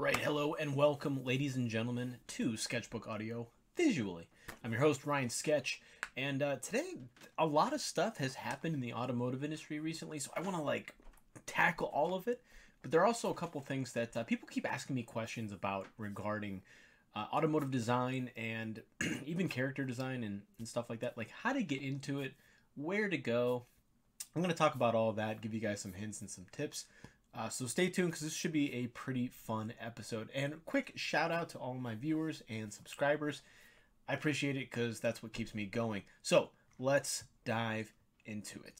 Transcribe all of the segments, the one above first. Alright, hello and welcome, ladies and gentlemen, to Sketchbook Audio Visually. I'm your host, Ryan Sketch, and today a lot of stuff has happened in the automotive industry recently, so I want to, like, tackle all of it. But there are also a couple things that people keep asking me questions about regarding automotive design and even character design and stuff like that, like how to get into it, where to go. I'm going to talk about all that, give you guys some hints and some tips. So stay tuned because this should be a pretty fun episode. And quick shout out to all my viewers and subscribers. I appreciate it because that's what keeps me going. So let's dive into it.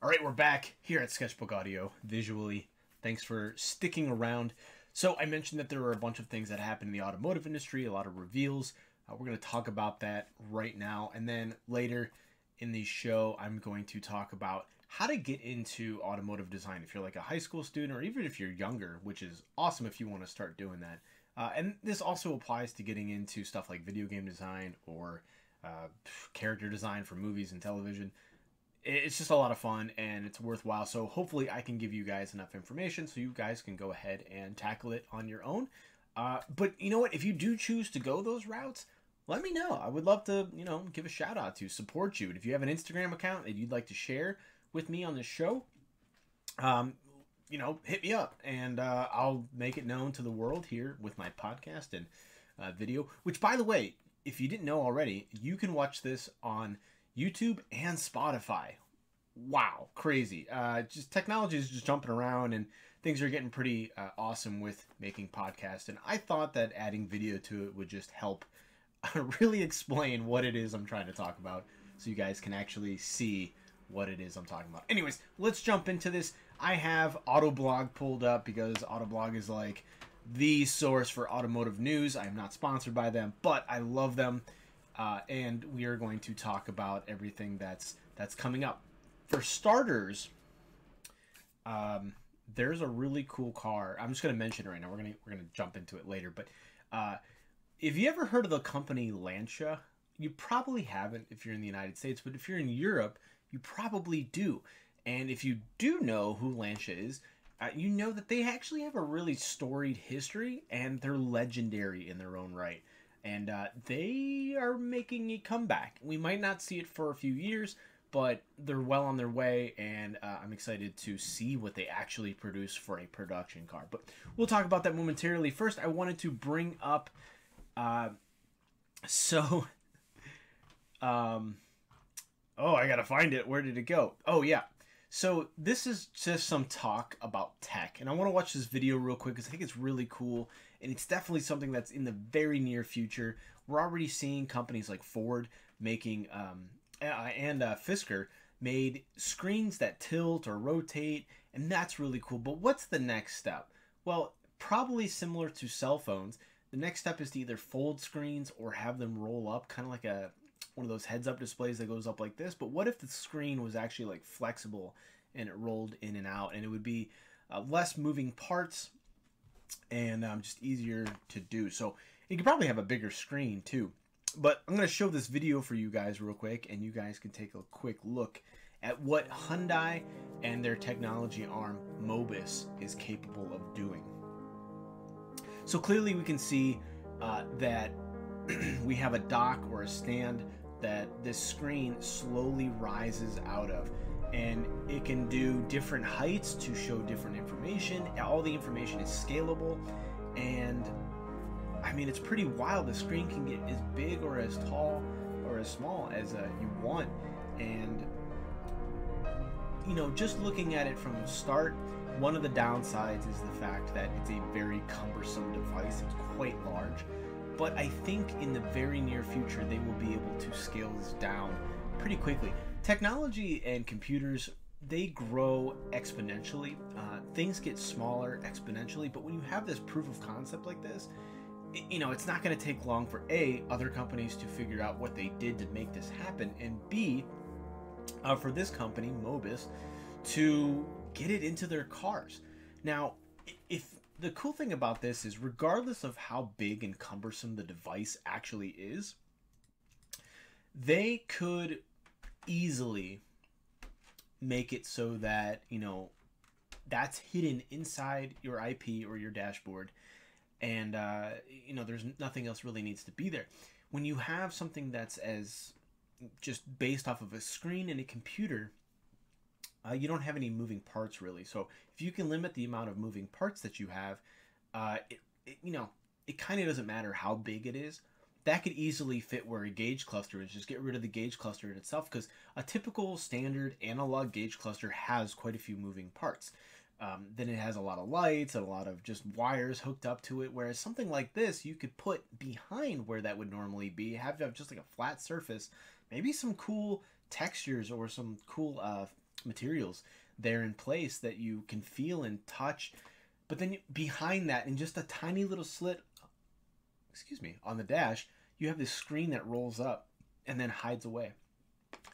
All right, we're back here at Sketchbook Audio Visually. Thanks for sticking around. So I mentioned that there were a bunch of things that happened in the automotive industry, a lot of reveals. We're going to talk about that right now. And then later in the show, I'm going to talk about how to get into automotive design. If you're like a high school student or even if you're younger, which is awesome if you want to start doing that. And this also applies to getting into stuff like video game design or character design for movies and television. It's just a lot of fun and it's worthwhile. So hopefully I can give you guys enough information so you guys can go ahead and tackle it on your own. But you know what? If you do choose to go those routes, let me know. I would love to, you know, give a shout out to support you. And if you have an Instagram account that you'd like to share with me on the show, you know, hit me up and I'll make it known to the world here with my podcast and video, which, by the way, if you didn't know already, you can watch this on YouTube and Spotify. Wow, crazy. Just technology is just jumping around and things are getting pretty awesome with making podcasts. And I thought that adding video to it would just help really explain what it is I'm trying to talk about so you guys can actually see what it is I'm talking about. Anyways, let's jump into this. I have Autoblog pulled up because Autoblog is like the source for automotive news. I'm not sponsored by them, but I love them. And we are going to talk about everything that's coming up. For starters, there's a really cool car. I'm just going to mention it right now. We're gonna jump into it later. But if you ever heard of the company Lancia, you probably haven't if you're in the United States. But if you're in Europe, you probably do. And if you do know who Lancia is, you know that they actually have a really storied history and they're legendary in their own right. And they are making a comeback. We might not see it for a few years, but they're well on their way, and I'm excited to see what they actually produce for a production car. But we'll talk about that momentarily. First, I wanted to bring up... oh, I gotta find it. Where did it go? Oh, yeah. So this is just some talk about tech, and I want to watch this video real quick because I think it's really cool, and it's definitely something that's in the very near future. We're already seeing companies like Ford making and Fisker made screens that tilt or rotate, and that's really cool. But what's the next step? Well, probably similar to cell phones, the next step is to either fold screens or have them roll up, kind of like a one of those heads-up displays that goes up like this. But what if the screen was actually like flexible and it rolled in and out, and it would be less moving parts and just easier to do. So you could probably have a bigger screen too. But I'm going to show this video for you guys real quick, and you guys can take a quick look at what Hyundai and their technology arm Mobis is capable of doing. So clearly we can see that we have a dock or a stand that this screen slowly rises out of, and it can do different heights to show different information. All the information is scalable, and I mean, it's pretty wild. The screen can get as big or as tall or as small as you want. And you know, just looking at it from the start, one of the downsides is the fact that it's a very cumbersome device. It's quite large, but I think in the very near future they will be able to scale this down pretty quickly. Technology and computers, they grow exponentially. Things get smaller exponentially, but when you have this proof of concept like this, you know, it's not going to take long for A, other companies to figure out what they did to make this happen, and B, for this company, Mobis, to get it into their cars. Now, if the cool thing about this is regardless of how big and cumbersome the device actually is, They could easily make it so that, you know, that's hidden inside your IP or your dashboard. And, you know, there's nothing else really needs to be there. When you have something that's as just based off of a screen and a computer, you don't have any moving parts really. So if you can limit the amount of moving parts that you have, you know, it kind of doesn't matter how big it is. That could easily fit where a gauge cluster is. Just get rid of the gauge cluster in itself, because a typical standard analog gauge cluster has quite a few moving parts. Then it has a lot of lights and a lot of just wires hooked up to it. Whereas something like this, you could put behind where that would normally be, have to have just like a flat surface, maybe some cool textures or some cool materials there in place that you can feel and touch. But then behind that, in just a tiny little slit, excuse me, on the dash, you have this screen that rolls up and then hides away.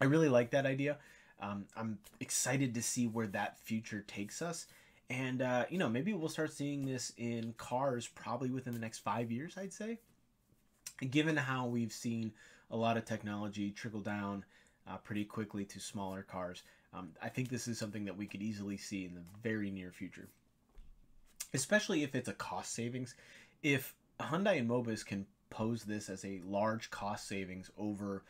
I really like that idea. I'm excited to see where that future takes us. And, you know, maybe we'll start seeing this in cars probably within the next 5 years, I'd say. Given how we've seen a lot of technology trickle down pretty quickly to smaller cars, I think this is something that we could easily see in the very near future. Especially if it's a cost savings. If Hyundai and Mobis can pose this as a large cost savings over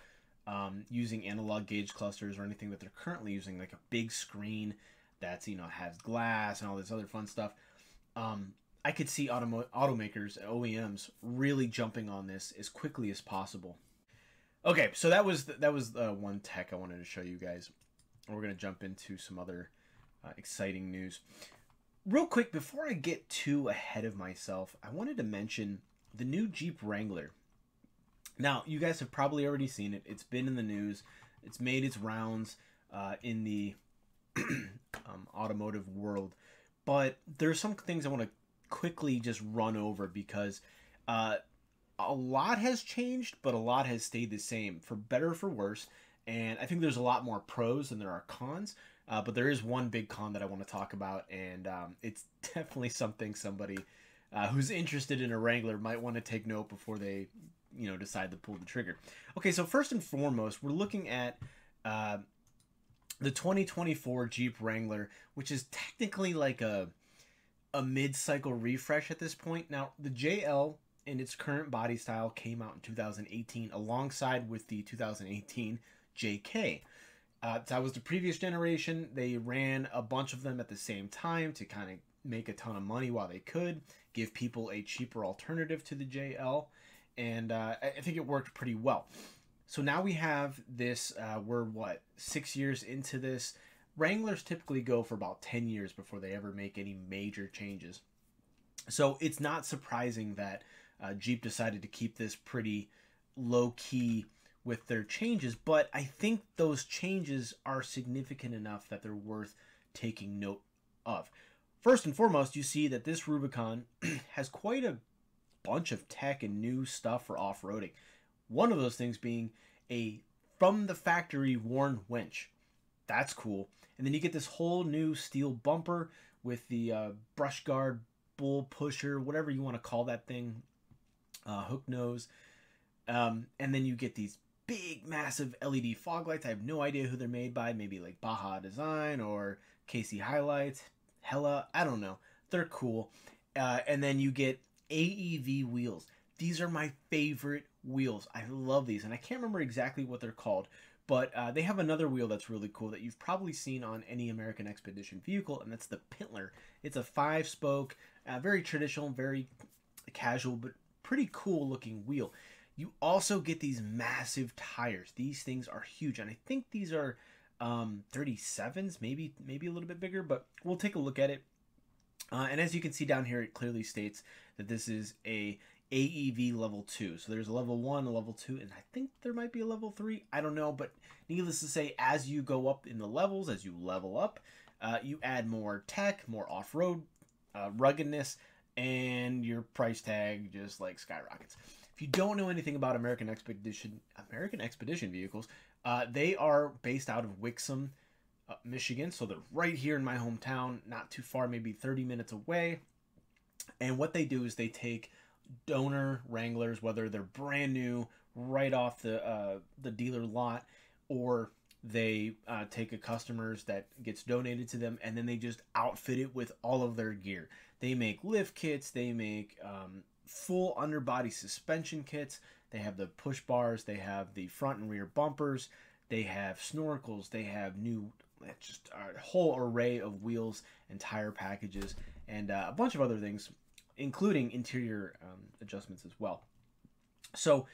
using analog gauge clusters or anything that they're currently using, like a big screen that's, you know, has glass and all this other fun stuff. I could see automakers, OEMs, really jumping on this as quickly as possible. Okay, so that was the one tech I wanted to show you guys. We're going to jump into some other exciting news. Real quick, before I get too ahead of myself, I wanted to mention the new Jeep Wrangler. Now, you guys have probably already seen it. It's been in the news. It's made its rounds in the automotive world. But there's some things I want to quickly just run over, because a lot has changed, but a lot has stayed the same, for better or for worse. And I think there's a lot more pros than there are cons. But there is one big con that I want to talk about, and it's definitely something somebody who's interested in a Wrangler might want to take note before they, you know, decide to pull the trigger. Okay, so first and foremost, we're looking at the 2024 Jeep Wrangler, which is technically like a mid-cycle refresh at this point. Now, the JL in its current body style came out in 2018 alongside with the 2018 JK. That was the previous generation. They ran a bunch of them at the same time to kind of make a ton of money while they could, give people a cheaper alternative to the JL. And I think it worked pretty well. So now we have this, we're what, 6 years into this. Wranglers typically go for about 10 years before they ever make any major changes. So it's not surprising that Jeep decided to keep this pretty low key with their changes, but I think those changes are significant enough that they're worth taking note of. First and foremost, you see that this Rubicon has quite a bunch of tech and new stuff for off-roading. One of those things being a from the factory worn winch. That's cool. And then you get this whole new steel bumper with the brush guard, bull pusher, whatever you want to call that thing, hook nose. And then you get these big, massive LED fog lights. I have no idea who they're made by. Maybe like Baja Design or KC Highlights, Hella, I don't know. They're cool. And then you get AEV wheels. These are my favorite wheels. I love these, and I can't remember exactly what they're called, but they have another wheel that's really cool that you've probably seen on any American Expedition vehicle, and that's the Pintler. It's a 5-spoke, very traditional, very casual, but pretty cool looking wheel. You also get these massive tires. These things are huge, and I think these are 37s, maybe a little bit bigger, but we'll take a look at it. And as you can see down here, it clearly states that this is a AEV level 2. So there's a level 1, a level 2, and I think there might be a level 3. I don't know, but needless to say, as you go up in the levels, as you level up, you add more tech, more off-road ruggedness, and your price tag just like skyrockets. If you don't know anything about American Expedition vehicles, they are based out of Wixom, Michigan, so they're right here in my hometown, not too far, maybe 30 minutes away. And what they do is they take donor Wranglers, whether they're brand new right off the dealer lot, or they take a customer's that gets donated to them, and then they just outfit it with all of their gear. They make lift kits, they make full underbody suspension kits, they have the push bars, they have the front and rear bumpers, they have snorkels, they have new, just a whole array of wheels and tire packages, and a bunch of other things, including interior adjustments as well. So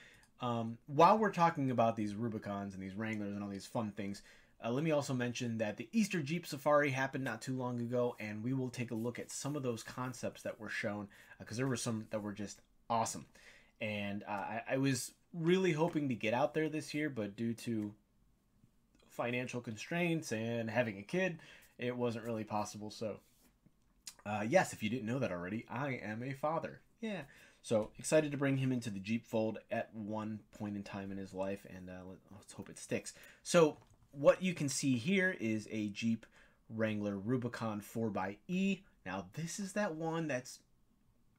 while we're talking about these Rubicons and these Wranglers and all these fun things, let me also mention that the Easter Jeep Safari happened not too long ago, and we will take a look at some of those concepts that were shown, because there were some that were just awesome. And I was really hoping to get out there this year, but due to financial constraints and having a kid, it wasn't really possible. So yes, if you didn't know that already, I am a father. Yeah. So excited to bring him into the Jeep fold at one point in time in his life, and let's hope it sticks. So what you can see here is a Jeep Wrangler Rubicon 4xe. Now, this is that one that's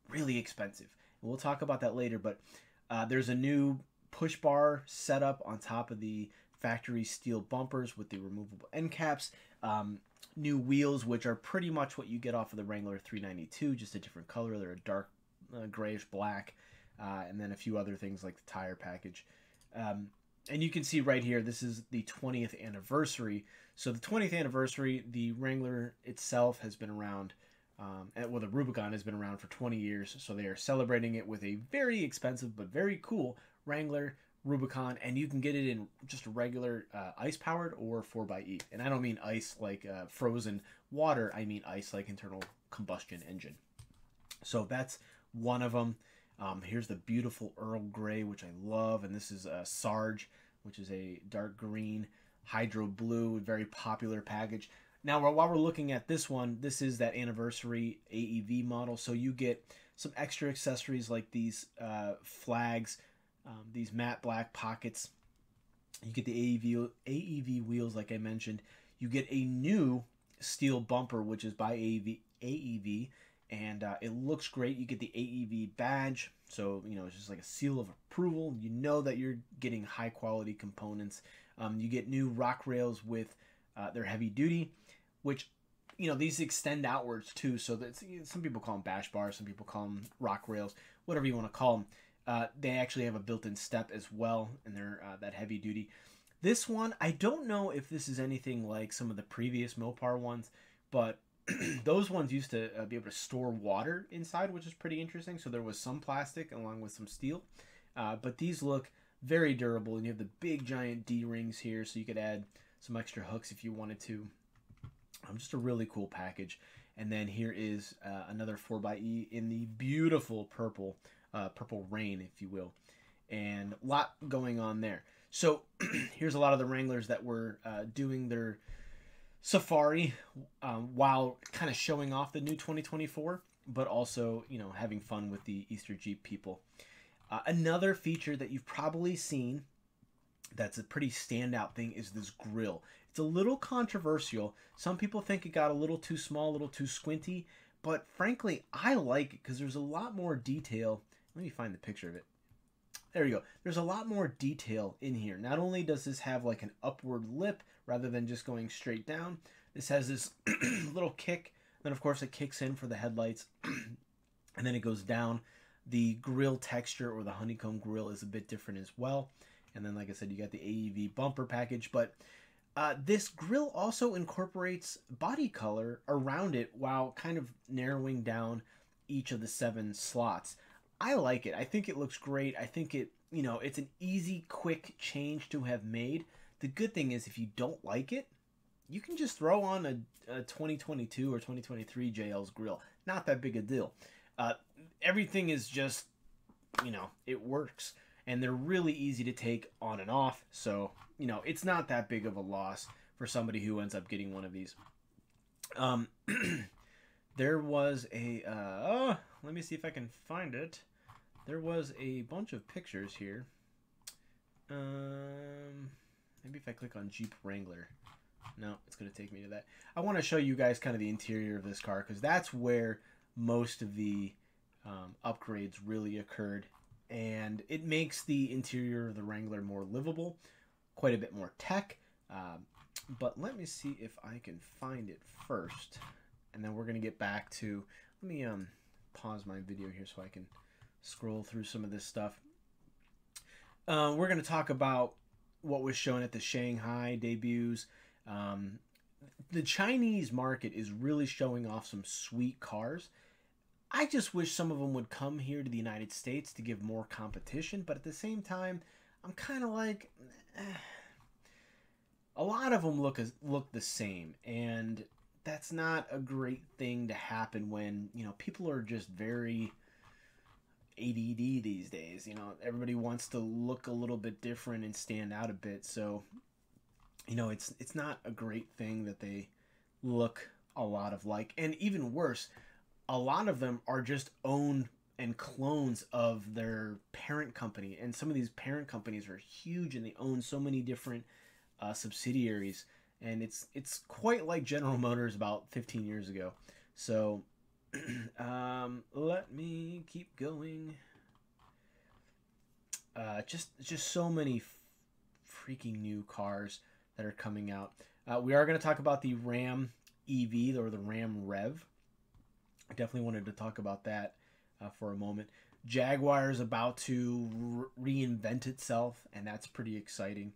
really expensive. We'll talk about that later, but there's a new push bar setup on top of the factory steel bumpers with the removable end caps, new wheels, which are pretty much what you get off of the Wrangler 392, just a different color. They're a dark grayish black, and then a few other things like the tire package. And you can see right here, this is the 20th anniversary. So the 20th anniversary, the Wrangler itself has been around, well, the Rubicon has been around for 20 years. So they are celebrating it with a very expensive but very cool Wrangler Rubicon. And you can get it in just a regular ice-powered or 4xe. And I don't mean ice like frozen water. I mean ice like internal combustion engine. So that's one of them. Here's the beautiful Earl Grey, which I love, and this is a Sarge, which is a dark green hydro blue, very popular package. Now, while we're looking at this one, this is that anniversary AEV model, so you get some extra accessories like these flags, these matte black pockets. You get the AEV wheels, like I mentioned. You get a new steel bumper, which is by AEV. And it looks great. You get the AEV badge, so you know it's just like a seal of approval. You know that you're getting high quality components. You get new rock rails with their heavy duty, which you know these extend outwards too. So that some people call them bash bars, some people call them rock rails, whatever you want to call them. They actually have a built-in step as well, and they're that heavy duty. This one, I don't know if this is anything like some of the previous Mopar ones, but those ones used to be able to store water inside, which is pretty interesting. So there was some plastic along with some steel, but these look very durable, and you have the big giant D-rings here, so you could add some extra hooks if you wanted to. Just a really cool package. And then here is another 4xe in the beautiful purple, purple rain, if you will, and a lot going on there. So here's a lot of the Wranglers that were doing their Safari while kind of showing off the new 2024, but also, you know, having fun with the Easter Jeep people. Another feature that you've probably seen that's a pretty standout thing is this grille. It's a little controversial. Some people think it got a little too small, a little too squinty, but frankly, I like it because there's a lot more detail. Let me find the picture of it. There you go. There's a lot more detail in here. Not only does this have like an upward lip rather than just going straight down, this has this little kick. Then, of course, it kicks in for the headlights, and then it goes down. The grille texture, or the honeycomb grille, is a bit different as well. And then, like I said, you got the AEV bumper package. But this grille also incorporates body color around it while kind of narrowing down each of the 7 slots. I like it. I think it looks great. I think it, you know, it's an easy, quick change to have made. The good thing is if you don't like it, you can just throw on a 2022 or 2023 JL's grill. Not that big a deal. Everything is just, you know, it works. And they're really easy to take on and off. So, you know, it's not that big of a loss for somebody who ends up getting one of these. There was a, oh, let me see if I can find it. There was a bunch of pictures here. Maybe if I click on Jeep Wrangler. No, it's going to take me to that. I want to show you guys kind of the interior of this car, because that's where most of the upgrades really occurred, and it makes the interior of the Wrangler more livable, quite a bit more tech. But let me see if I can find it first, and then we're going to get back to, let me pause my video here so I can scroll through some of this stuff. We're going to talk about what was shown at the Shanghai debuts. The Chinese market is really showing off some sweet cars. I just wish some of them would come here to the United States to give more competition, but at the same time, I'm kind of like, a lot of them look the same, and that's not a great thing to happen when, you know, people are just very ADD these days. You know, everybody wants to look a little bit different and stand out a bit. So, you know, it's not a great thing that they look a lot of like, and even worse, a lot of them are just owned and clones of their parent company. And some of these parent companies are huge, and they own so many different subsidiaries. And it's quite like General Motors about 15 years ago. So let me keep going. Just so many freaking new cars that are coming out. We are going to talk about the Ram EV, or the Ram Rev. I definitely wanted to talk about that for a moment. Jaguar is about to reinvent itself, and that's pretty exciting.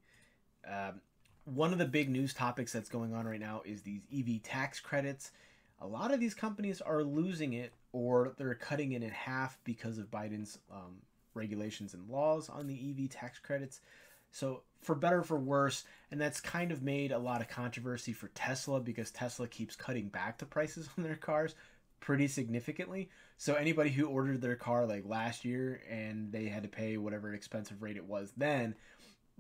One of the big news topics that's going on right now is these EV tax credits. A lot of these companies are losing it, or they're cutting it in half because of Biden's regulations and laws on the EV tax credits. So for better or for worse, and that's kind of made a lot of controversy for Tesla, because Tesla keeps cutting back the prices on their cars pretty significantly. So anybody who ordered their car like last year and they had to pay whatever expensive rate it was then,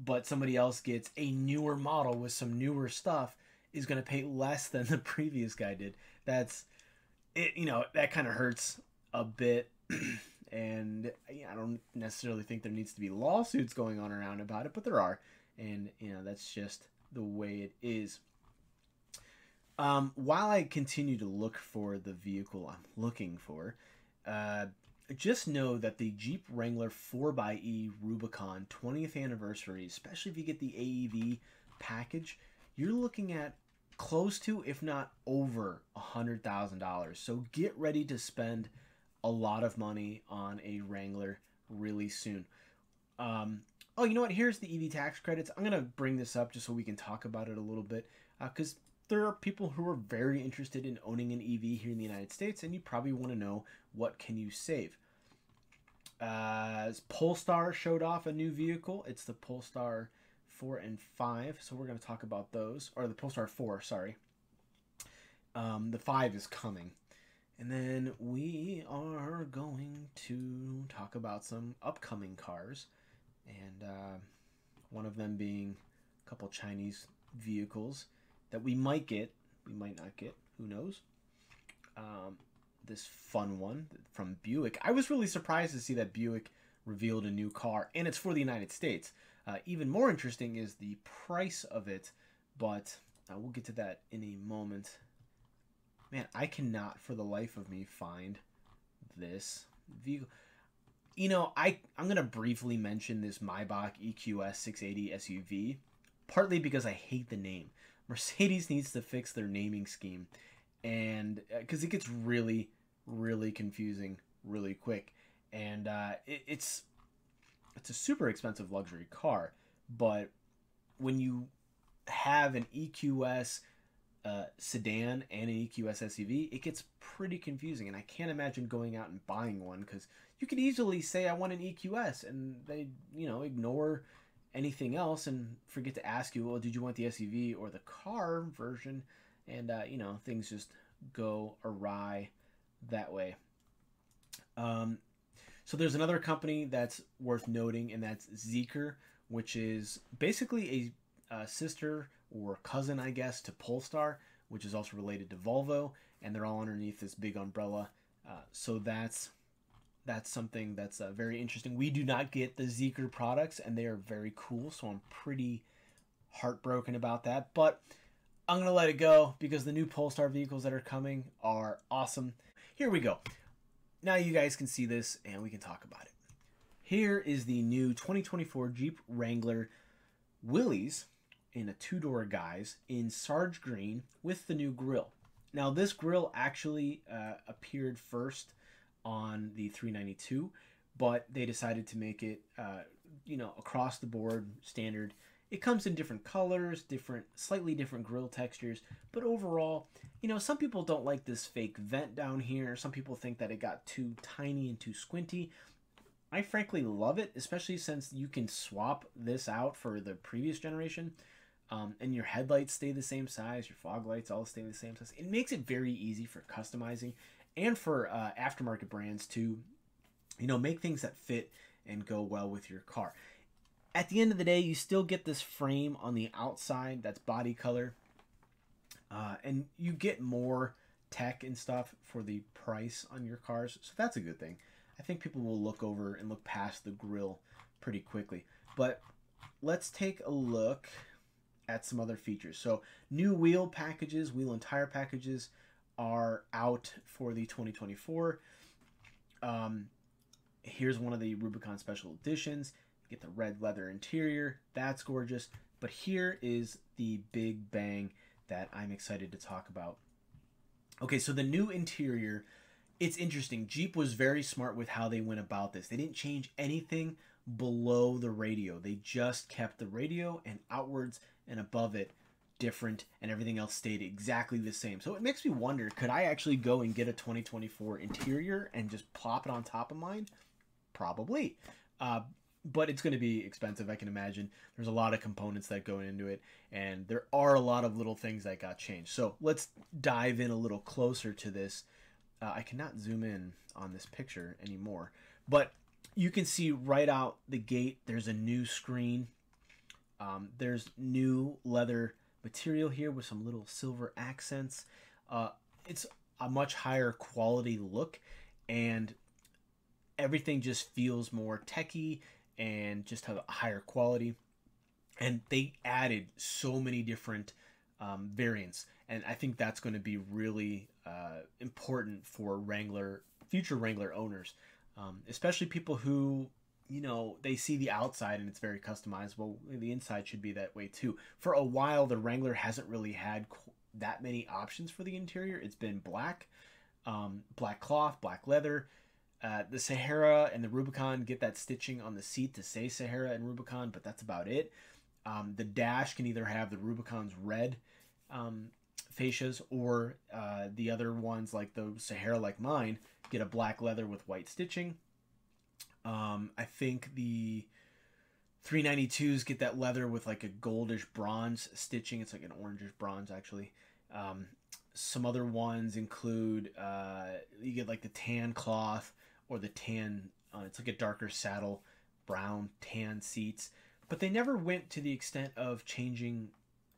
but somebody else gets a newer model with some newer stuff, is going to pay less than the previous guy did. That's it. You know, that kind of hurts a bit. And I don't necessarily think there needs to be lawsuits going on around about it, but there are. And, you know, that's just the way it is. While I continue to look for the vehicle I'm looking for, just know that the Jeep Wrangler 4xe Rubicon 20th anniversary, especially if you get the AEV package, you're looking at close to, if not over, $100,000. So get ready to spend a lot of money on a Wrangler really soon. Oh, you know what? Here's the EV tax credits. I'm going to bring this up just so we can talk about it a little bit, because there are people who are very interested in owning an EV here in the United States, and you probably want to know, what can you save? Polestar showed off a new vehicle. It's the Polestar 4 and 5, so we're going to talk about those. Or the Polestar 4, sorry. The 5 is coming. And then we are going to talk about some upcoming cars, and one of them being a couple Chinese vehicles that we might get, we might not get, who knows. This fun one from Buick. I was really surprised to see that Buick revealed a new car, and it's for the United States. Even more interesting is the price of it, but we'll get to that in a moment. Man, I cannot for the life of me find this vehicle. You know, I'm going to briefly mention this Maybach EQS 680 SUV, partly because I hate the name. Mercedes needs to fix their naming scheme, and because it gets really, really confusing really quick. And it's a super expensive luxury car, but when you have an EQS sedan and an EQS SUV, it gets pretty confusing. And I can't imagine going out and buying one, because you could easily say I want an EQS, and they, you know, ignore anything else and forget to ask you, well, did you want the SUV or the car version? And you know, things just go awry that way. So there's another company that's worth noting, and that's Zeekr, which is basically a sister or cousin, I guess, to Polestar, which is also related to Volvo, and they're all underneath this big umbrella. So that's something that's very interesting. We do not get the Zeekr products, and they are very cool, so I'm pretty heartbroken about that. But I'm going to let it go, because the new Polestar vehicles that are coming are awesome. Here we go. Now you guys can see this and we can talk about it. Here is the new 2024 Jeep Wrangler Willys in a two-door guise in Sarge green with the new grille. Now this grille actually appeared first on the 392, but they decided to make it, you know, across the board standard. It comes in different colors, slightly different grille textures, but overall, you know, some people don't like this fake vent down here. Some people think that it got too tiny and too squinty. I frankly love it, especially since you can swap this out for the previous generation, and your headlights stay the same size, your fog lights all stay the same size. It makes it very easy for customizing and for aftermarket brands to, you know, make things that fit and go well with your car. At the end of the day, you still get this frame on the outside that's body color, and you get more tech and stuff for the price on your cars, so that's a good thing. I think people will look over and look past the grille pretty quickly. But let's take a look at some other features. So new wheel packages, wheel and tire packages are out for the 2024. Here's one of the Rubicon special editions. Get the red leather interior, that's gorgeous. But here is the big bang that I'm excited to talk about. Okay, so the new interior, it's interesting. Jeep was very smart with how they went about this. They didn't change anything below the radio. They just kept the radio and outwards and above it different, and everything else stayed exactly the same. So it makes me wonder, could I actually go and get a 2024 interior and just plop it on top of mine? Probably. But it's going to be expensive, I can imagine. There's a lot of components that go into it, and there are a lot of little things that got changed. So let's dive in a little closer to this. I cannot zoom in on this picture anymore, but you can see right out the gate, there's a new screen. There's new leather material here with some little silver accents. It's a much higher quality look, and everything just feels more techy and just have a higher quality. And they added so many different variants, and I think that's going to be really important for future Wrangler owners, especially people who, you know, they see the outside and it's very customizable. The inside should be that way too. For a while, the Wrangler hasn't really had that many options for the interior. It's been black, black cloth, black leather. The Sahara and the Rubicon get that stitching on the seat to say Sahara and Rubicon, but that's about it. The dash can either have the Rubicon's red fascias, or the other ones like the Sahara, like mine, get a black leather with white stitching. I think the 392s get that leather with like a goldish bronze stitching. It's like an orangish bronze, actually. Some other ones include, you get like the tan cloth, or the tan, it's like a darker saddle, brown tan seats, but they never went to the extent of changing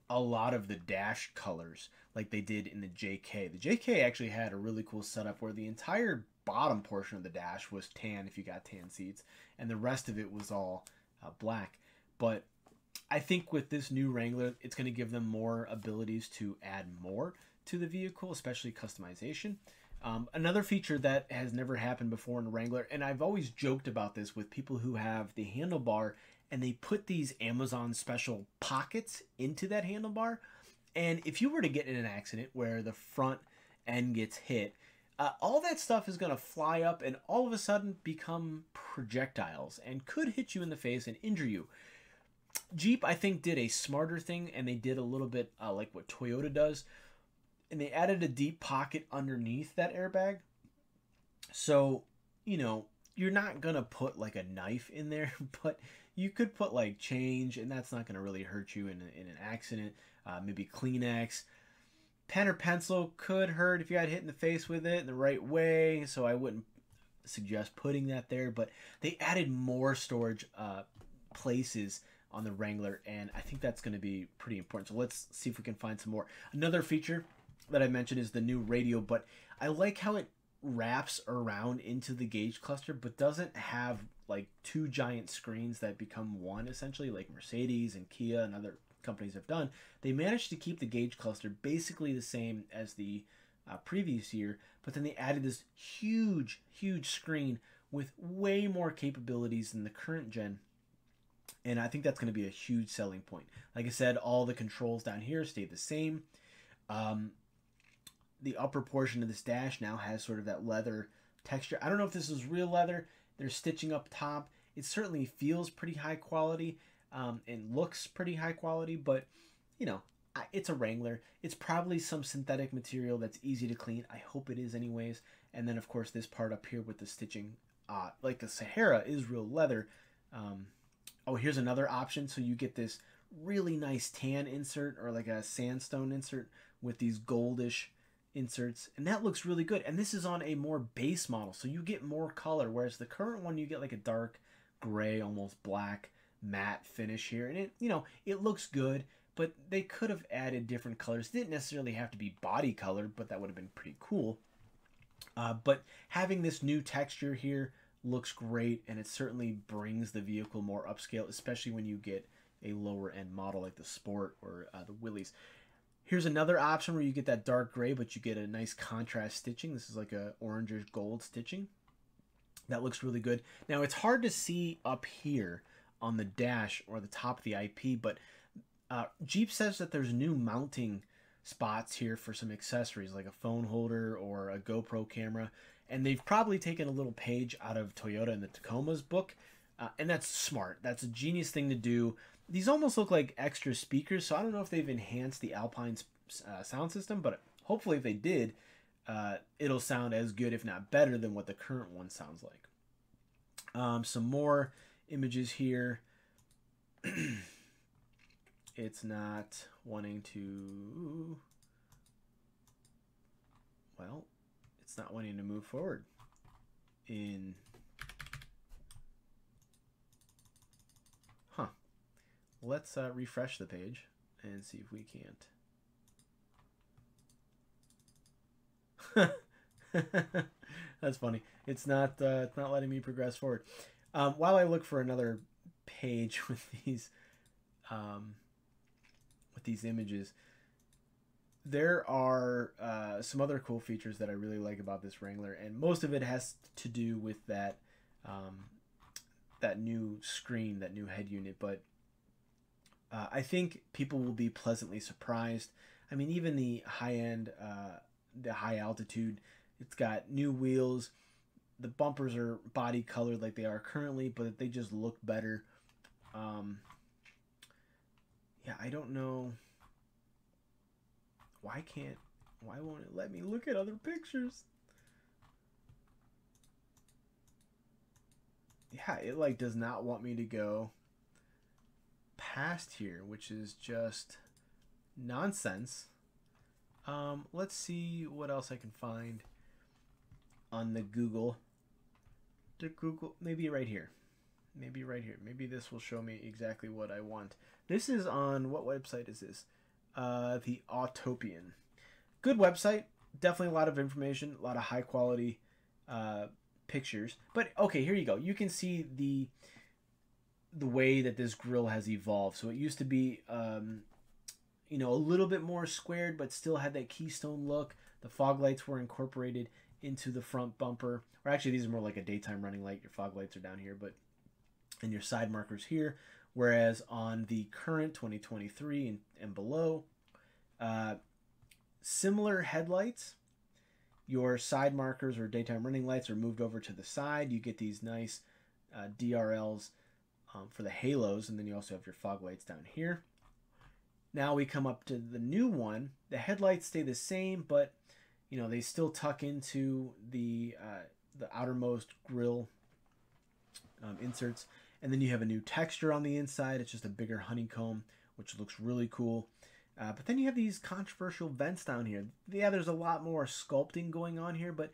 a lot of the dash colors like they did in the JK. The JK actually had a really cool setup where the entire bottom portion of the dash was tan if you got tan seats, and the rest of it was all black. But I think with this new Wrangler, it's going to give them more abilities to add more to the vehicle, especially customization. Another feature that has never happened before in a Wrangler, and I've always joked about this with people who have the handlebar and they put these Amazon special pockets into that handlebar, and if you were to get in an accident where the front end gets hit, all that stuff is going to fly up and all of a sudden become projectiles and could hit you in the face and injure you. Jeep, I think, did a smarter thing, and they did a little bit like what Toyota does, and they added a deep pocket underneath that airbag. So, you know, you're not going to put like a knife in there, but you could put like change, and that's not going to really hurt you in an accident. Maybe Kleenex. Pen or pencil could hurt if you got hit in the face with it in the right way, so I wouldn't suggest putting that there. But they added more storage places on the Wrangler, and I think that's going to be pretty important. So let's see if we can find some more. Another feature that I mentioned is the new radio, but I like how it wraps around into the gauge cluster but doesn't have like two giant screens that become one, essentially, like Mercedes and Kia and other companies have done. They managed to keep the gauge cluster basically the same as the previous year, but then they added this huge, huge screen with way more capabilities than the current gen. And I think that's going to be a huge selling point. Like I said, all the controls down here stay the same. The upper portion of this dash now has sort of that leather texture. I don't know if this is real leather. They're stitching up top. It certainly feels pretty high quality and looks pretty high quality, but, you know, it's a Wrangler. It's probably some synthetic material that's easy to clean. I hope it is anyways. And then, of course, this part up here with the stitching, like the Sahara, is real leather. Oh, here's another option. So you get this really nice tan insert or like a sandstone insert with these goldish inserts, and that looks really good. And this is on a more base model, so you get more color, whereas the current one you get like a dark gray, almost black matte finish here. And it, you know, it looks good, but they could have added different colors. It didn't necessarily have to be body colored, but that would have been pretty cool. But having this new texture here looks great, and it certainly brings the vehicle more upscale, especially when you get a lower end model like the Sport or the Willys. Here's another option where you get that dark gray, but you get a nice contrast stitching. This is like a orangish gold stitching. That looks really good. Now, it's hard to see up here on the dash or the top of the IP, but Jeep says that there's new mounting spots here for some accessories like a phone holder or a GoPro camera. And they've probably taken a little page out of Toyota and the Tacoma's book. And that's smart. That's a genius thing to do. These almost look like extra speakers, so I don't know if they've enhanced the Alpine's sound system, but hopefully if they did, it'll sound as good, if not better, than what the current one sounds like. Some more images here. It's not wanting to... Well, it's not wanting to move forward in... Let's refresh the page and see if we can't. That's funny. It's not letting me progress forward. While I look for another page with these images, there are some other cool features that I really like about this Wrangler, and most of it has to do with that that new screen, that new head unit, but. I think people will be pleasantly surprised. I mean, even the high-end, the high altitude, it's got new wheels. The bumpers are body colored like they are currently, but they just look better. Yeah, I don't know. Why won't it let me look at other pictures? Yeah, it like does not want me to go past here, which is just nonsense. Let's see what else I can find on the Google. Maybe right here. Maybe this will show me exactly what I want. This is on, what website is this? The Autopian. Good website. Definitely a lot of information, a lot of high quality pictures. But okay, here you go. You can see the way that this grille has evolved. So it used to be, you know, a little bit more squared, but still had that keystone look. The fog lights were incorporated into the front bumper, or actually these are more like a daytime running light. Your fog lights are down here, but, and your side markers here. Whereas on the current 2023 and below, similar headlights, your side markers or daytime running lights are moved over to the side. You get these nice DRLs for the halos, and then you also have your fog lights down here. Now we come up to the new one. The headlights stay the same, but you know they still tuck into the outermost grille inserts, and then you have a new texture on the inside. It's just a bigger honeycomb, which looks really cool. But then you have these controversial vents down here. Yeah, there's a lot more sculpting going on here, but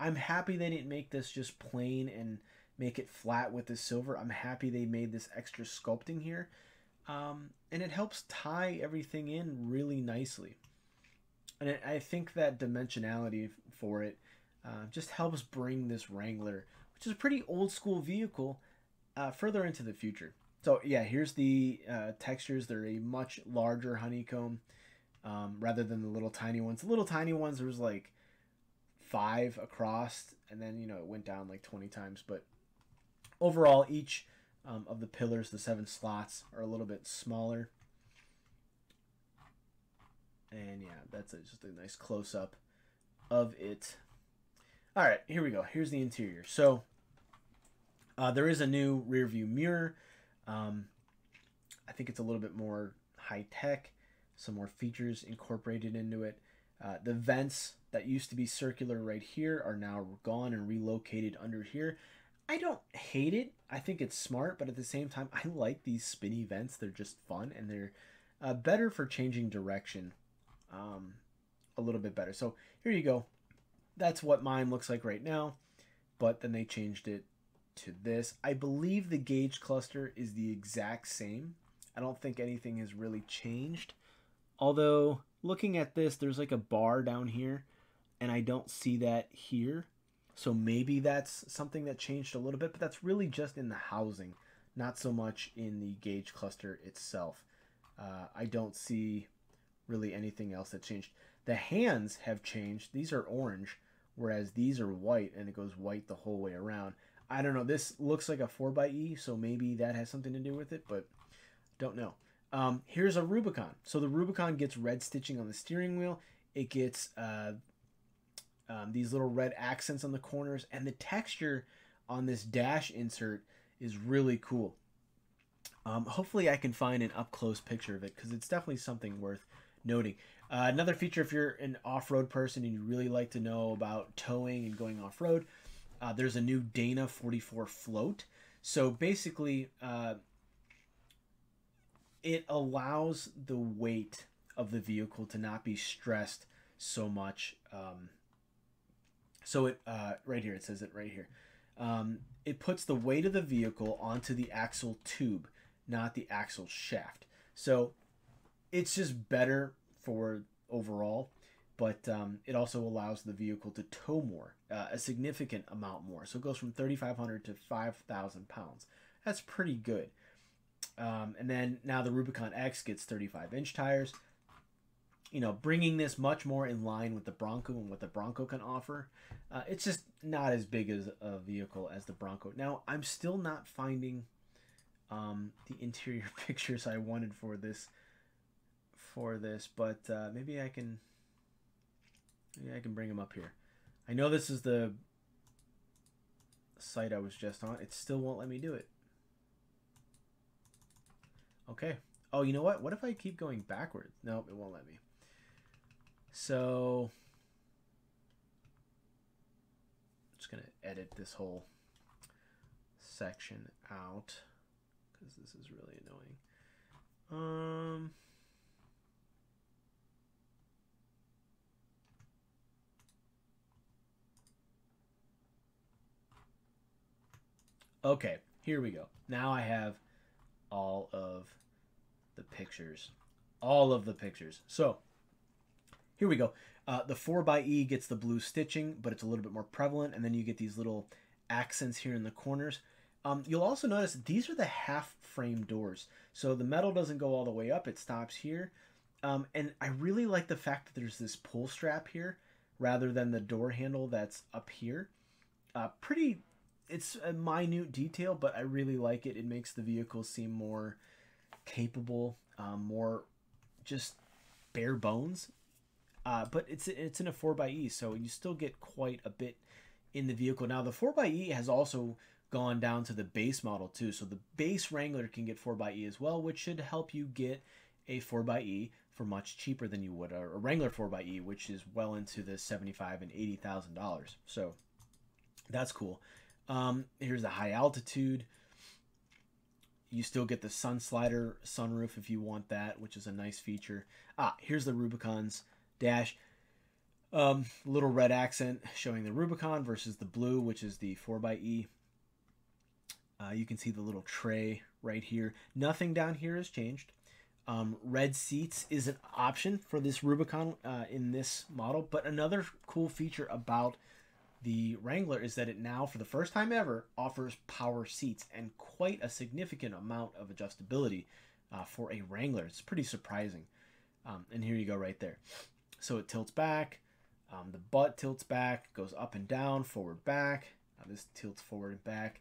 I'm happy they didn't make this just plain and make it flat with the silver. I'm happy they made this extra sculpting here. And it helps tie everything in really nicely. And I think that dimensionality for it just helps bring this Wrangler, which is a pretty old school vehicle, further into the future. So yeah, here's the textures. They're a much larger honeycomb. rather than the little tiny ones. The little tiny ones, there was like 5 across, and then, you know, it went down like 20 times. But overall, each of the pillars, the 7 slots, are a little bit smaller. And yeah, that's just a nice close-up of it. All right, here we go. Here's the interior. So there is a new rear view mirror. I think it's a little bit more high-tech, some more features incorporated into it. The vents that used to be circular right here are now gone and relocated under here. I don't hate it. I think it's smart, but at the same time, I like these spinny vents. They're just fun, and they're better for changing direction a little bit better. So here you go. That's what mine looks like right now, but then they changed it to this. I believe the gauge cluster is the exact same. I don't think anything has really changed. Although, looking at this, there's like a bar down here, and I don't see that here. So maybe that's something that changed a little bit, but that's really just in the housing, not so much in the gauge cluster itself. I don't see really anything else that changed. The hands have changed. These are orange, whereas these are white, and it goes white the whole way around. I don't know. This looks like a 4xe, so maybe that has something to do with it, but don't know. Here's a Rubicon. So the Rubicon gets red stitching on the steering wheel. It gets these little red accents on the corners, and the texture on this dash insert is really cool. Hopefully I can find an up-close picture of it, because it's definitely something worth noting. Another feature, if you're an off-road person and you really like to know about towing and going off-road, there's a new Dana 44 float. So basically, it allows the weight of the vehicle to not be stressed so much. So it right here, it says it right here. It puts the weight of the vehicle onto the axle tube, not the axle shaft. So it's just better for overall, but it also allows the vehicle to tow more, a significant amount more. So it goes from 3,500 to 5,000 pounds. That's pretty good. And then now the Rubicon X gets 35-inch tires, you know, bringing this much more in line with the Bronco and what the Bronco can offer. It's just not as big as a vehicle as the Bronco. Now, I'm still not finding the interior pictures I wanted for this, but maybe I can bring them up here. I know this is the site I was just on. It still won't let me do it. Okay. Oh, you know what? What if I keep going backwards? Nope, it won't let me. So I'm just going to edit this whole section out because this is really annoying. Okay, here we go. Now I have all of the pictures. So here we go. The 4xe gets the blue stitching, but it's a little bit more prevalent, and then you get these little accents here in the corners. You'll also notice that these are the half frame doors, so the metal doesn't go all the way up. It stops here. And I really like the fact that there's this pull strap here rather than the door handle that's up here. It's a minute detail, but I really like it. It makes the vehicle seem more capable, more just bare bones. But it's in a 4xe, so you still get quite a bit in the vehicle. Now, the 4xe has also gone down to the base model too. So the base Wrangler can get 4xe as well, which should help you get a 4xe for much cheaper than you would a Wrangler 4xe, which is well into the $75,000 and $80,000. So that's cool. Here's the high altitude. You still get the sun slider sunroof if you want that, which is a nice feature. Here's the Rubicon's dash. Little red accent showing the Rubicon versus the blue, which is the 4xe. You can see the little tray right here. Nothing down here has changed. Red seats is an option for this Rubicon in this model. But another cool feature about the Wrangler is that it now, for the first time ever, offers power seats and quite a significant amount of adjustability for a Wrangler. It's pretty surprising. And here you go right there. So it tilts back, the butt tilts back, goes up and down, forward, back. Now this tilts forward and back.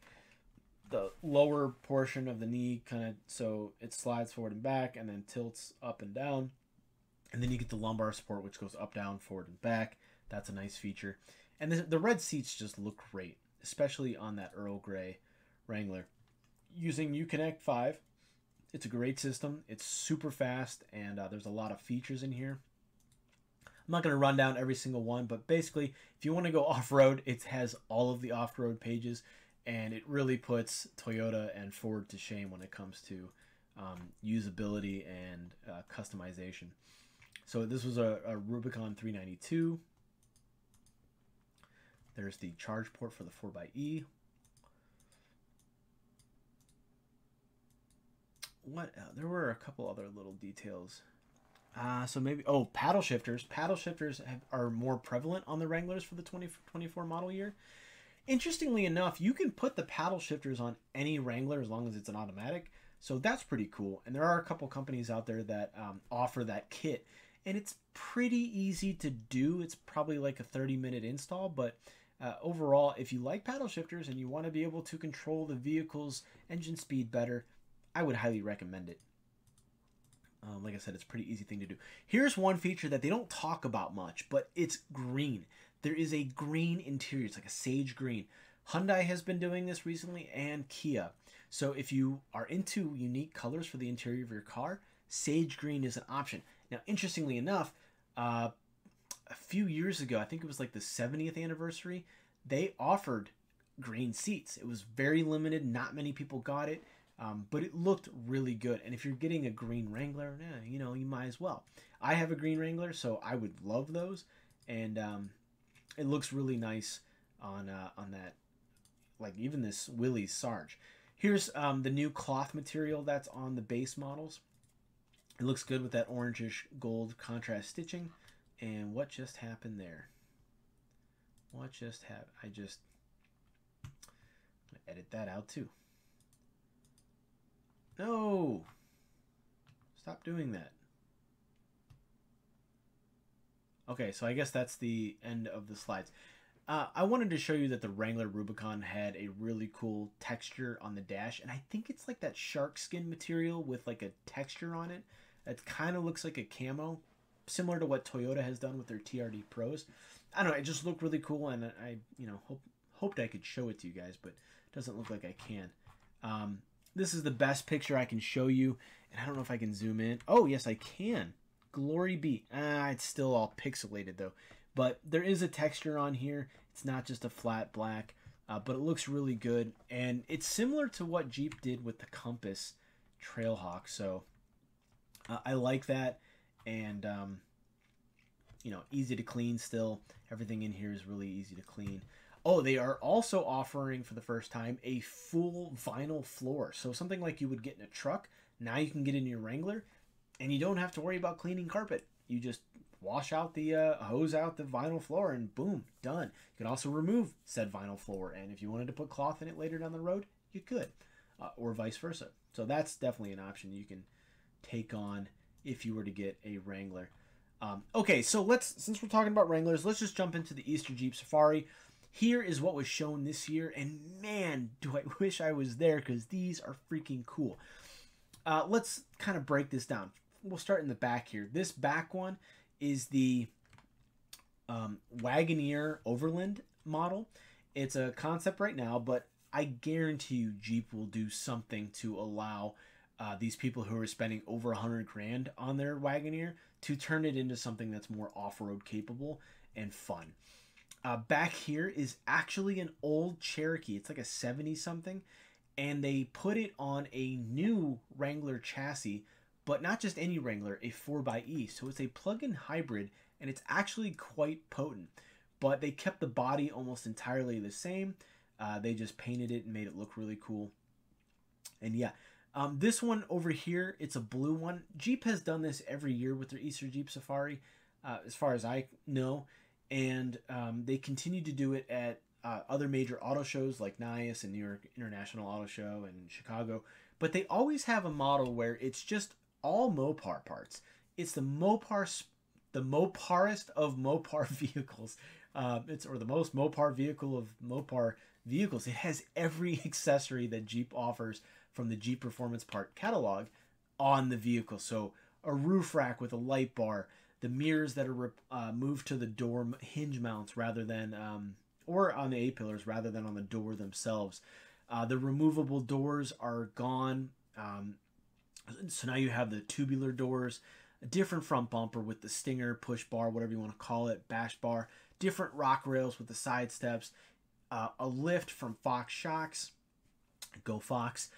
The lower portion of the knee kind of, so it slides forward and back and then tilts up and down. And then you get the lumbar support, which goes up, down, forward, and back. That's a nice feature. And the red seats just look great, especially on that Earl Grey Wrangler. Using Uconnect 5, it's a great system. It's super fast, and there's a lot of features in here. I'm not going to run down every single one, but basically, if you want to go off-road, it has all of the off-road pages, and it really puts Toyota and Ford to shame when it comes to usability and customization. So this was a Rubicon 392. There's the charge port for the 4xe. What else? There were a couple other little details. So maybe, oh, paddle shifters. Paddle shifters are more prevalent on the Wranglers for the 2024 model year. Interestingly enough, you can put the paddle shifters on any Wrangler as long as it's an automatic. So that's pretty cool. And there are a couple companies out there that offer that kit. And it's pretty easy to do. It's probably like a 30-minute install, but overall, if you like paddle shifters and you want to be able to control the vehicle's engine speed better, I would highly recommend it. Like I said, it's a pretty easy thing to do. Here's one feature that they don't talk about much, but it's green. There is a green interior. It's like a sage green. Hyundai has been doing this recently, and Kia. So if you are into unique colors for the interior of your car, sage green is an option. Now, interestingly enough, a few years ago, I think it was like the 70th anniversary, they offered green seats. It was very limited. Not many people got it, but it looked really good. And if you're getting a green Wrangler, yeah, you know, you might as well. I have a green Wrangler, so I would love those. And it looks really nice on that, like even this Willys Sarge. Here's the new cloth material that's on the base models. It looks good with that orangish gold contrast stitching. And what just happened there? What just happened? I'm gonna edit that out too. No! Stop doing that. Okay, so I guess that's the end of the slides. I wanted to show you that the Wrangler Rubicon had a really cool texture on the dash, and I think it's like that shark skin material with like a texture on it. It kind of looks like a camo, similar to what Toyota has done with their TRD Pros. I don't know, it just looked really cool, and I, you know, hoped I could show it to you guys, but it doesn't look like I can. This is the best picture I can show you, and I don't know if I can zoom in. Oh, yes, I can. Glory be. It's still all pixelated, though. But there is a texture on here. It's not just a flat black, but it looks really good. And it's similar to what Jeep did with the Compass Trailhawk. So I like that. And, you know, easy to clean still. Everything in here is really easy to clean. Oh, they are also offering for the first time a full vinyl floor. So something like you would get in a truck, now you can get in your Wrangler. And you don't have to worry about cleaning carpet. You just wash out the hose out the vinyl floor, and boom, done. You can also remove said vinyl floor, and if you wanted to put cloth in it later down the road, you could, or vice versa. So that's definitely an option you can take on if you were to get a Wrangler. Okay, so since we're talking about Wranglers, let's just jump into the Easter Jeep Safari. Here is what was shown this year, and man, do I wish I was there, because these are freaking cool. Let's kind of break this down. We'll start in the back here. This back one is the Wagoneer Overland model. It's a concept right now, but I guarantee you Jeep will do something to allow these people who are spending over 100 grand on their Wagoneer to turn it into something that's more off-road capable and fun. Back here is actually an old Cherokee. It's like a 70-something, and they put it on a new Wrangler chassis, but not just any Wrangler, a 4xe. So it's a plug-in hybrid, and it's actually quite potent. But they kept the body almost entirely the same. They just painted it and made it look really cool. And yeah, this one over here, it's a blue one. Jeep has done this every year with their Easter Jeep Safari, as far as I know. And they continue to do it at other major auto shows like NIAS and New York International Auto Show and Chicago. But they always have a model where it's just all Mopar parts. It's the Mopar, the Moparist of Mopar vehicles. Or the most Mopar vehicle of Mopar vehicles. It has every accessory that Jeep offers from the Jeep Performance Part catalog on the vehicle. So a roof rack with a light bar, the mirrors that are moved to the door hinge mounts rather than, or on the A-pillars rather than on the door themselves. The removable doors are gone. So now you have the tubular doors, a different front bumper with the stinger, push bar, whatever you want to call it, bash bar, different rock rails with the side steps, a lift from Fox Shocks, go Fox,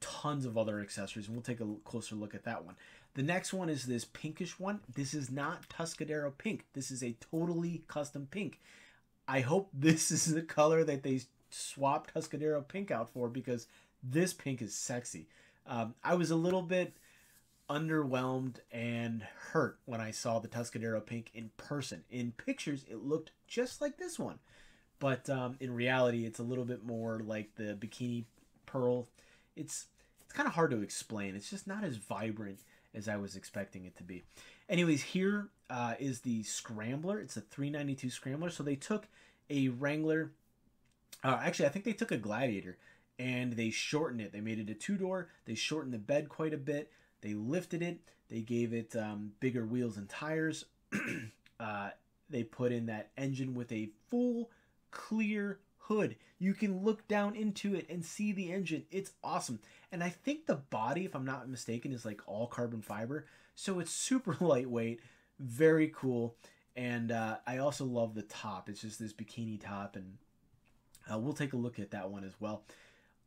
tons of other accessories, and we'll take a closer look at that one. The next one is this pinkish one. This is not Tuscadero pink. This is a totally custom pink. I hope this is the color that they swapped Tuscadero pink out for, because this pink is sexy. I was a little bit underwhelmed and hurt when I saw the Tuscadero pink in person. In pictures, it looked just like this one, but in reality, it's a little bit more like the bikini pearl. It's kind of hard to explain. It's just not as vibrant as I was expecting it to be. Anyways, here is the Scrambler. It's a 392 Scrambler. So they took a Wrangler, actually I think they took a Gladiator, and they shortened it. They made it a two-door. They shortened the bed quite a bit. They lifted it. They gave it bigger wheels and tires. They put in that engine with a full clear hood. You can look down into it and see the engine. It's awesome. And I think the body, if I'm not mistaken, is like all carbon fiber. So it's super lightweight, very cool. And I also love the top. It's just this bikini top, and we'll take a look at that one as well.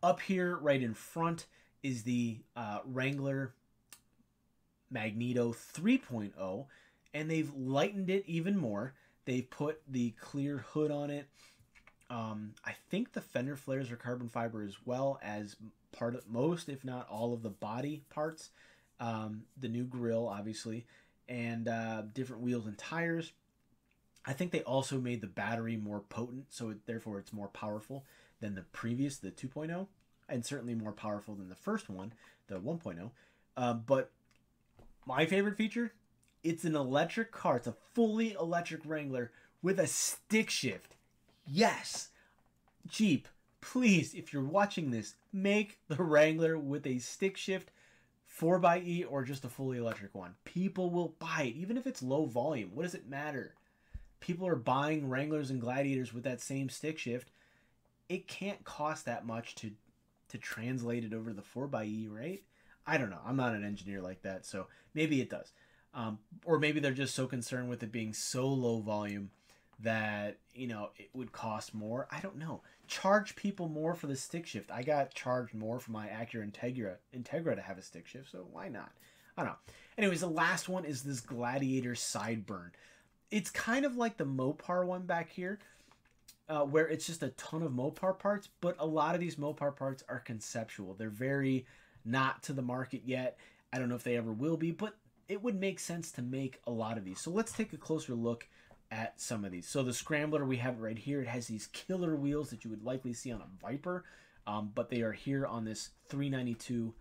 Up here, right in front, is the Wrangler Magneto 3.0, and they've lightened it even more. They've put the clear hood on it. I think the fender flares are carbon fiber, as well as part of most, if not all, of the body parts. The new grille, obviously, and different wheels and tires. I think they also made the battery more potent, so therefore it's more powerful than the previous, the 2.0, and certainly more powerful than the first one, the 1.0. But my favorite feature, it's an electric car. It's a fully electric Wrangler with a stick shift. Yes, Jeep, please, if you're watching this, make the Wrangler with a stick shift 4xe or just a fully electric one. People will buy it, even if it's low volume. What does it matter? People are buying Wranglers and Gladiators with that same stick shift. It can't cost that much to translate it over to the 4xe, right? I don't know. I'm not an engineer like that, so maybe it does. Or maybe they're just so concerned with it being so low volume that, you know, it would cost more. I don't know. Charge people more for the stick shift. I got charged more for my Acura Integra to have a stick shift, so why not? I don't know. Anyways, the last one is this Gladiator Sideburn. It's kind of like the Mopar one back here, where it's just a ton of Mopar parts, but a lot of these Mopar parts are conceptual. They're very not to the market yet. I don't know if they ever will be, but it would make sense to make a lot of these. So let's take a closer look at some of these. So the Scrambler, we have it right here. It has these killer wheels that you would likely see on a Viper, but they are here on this 392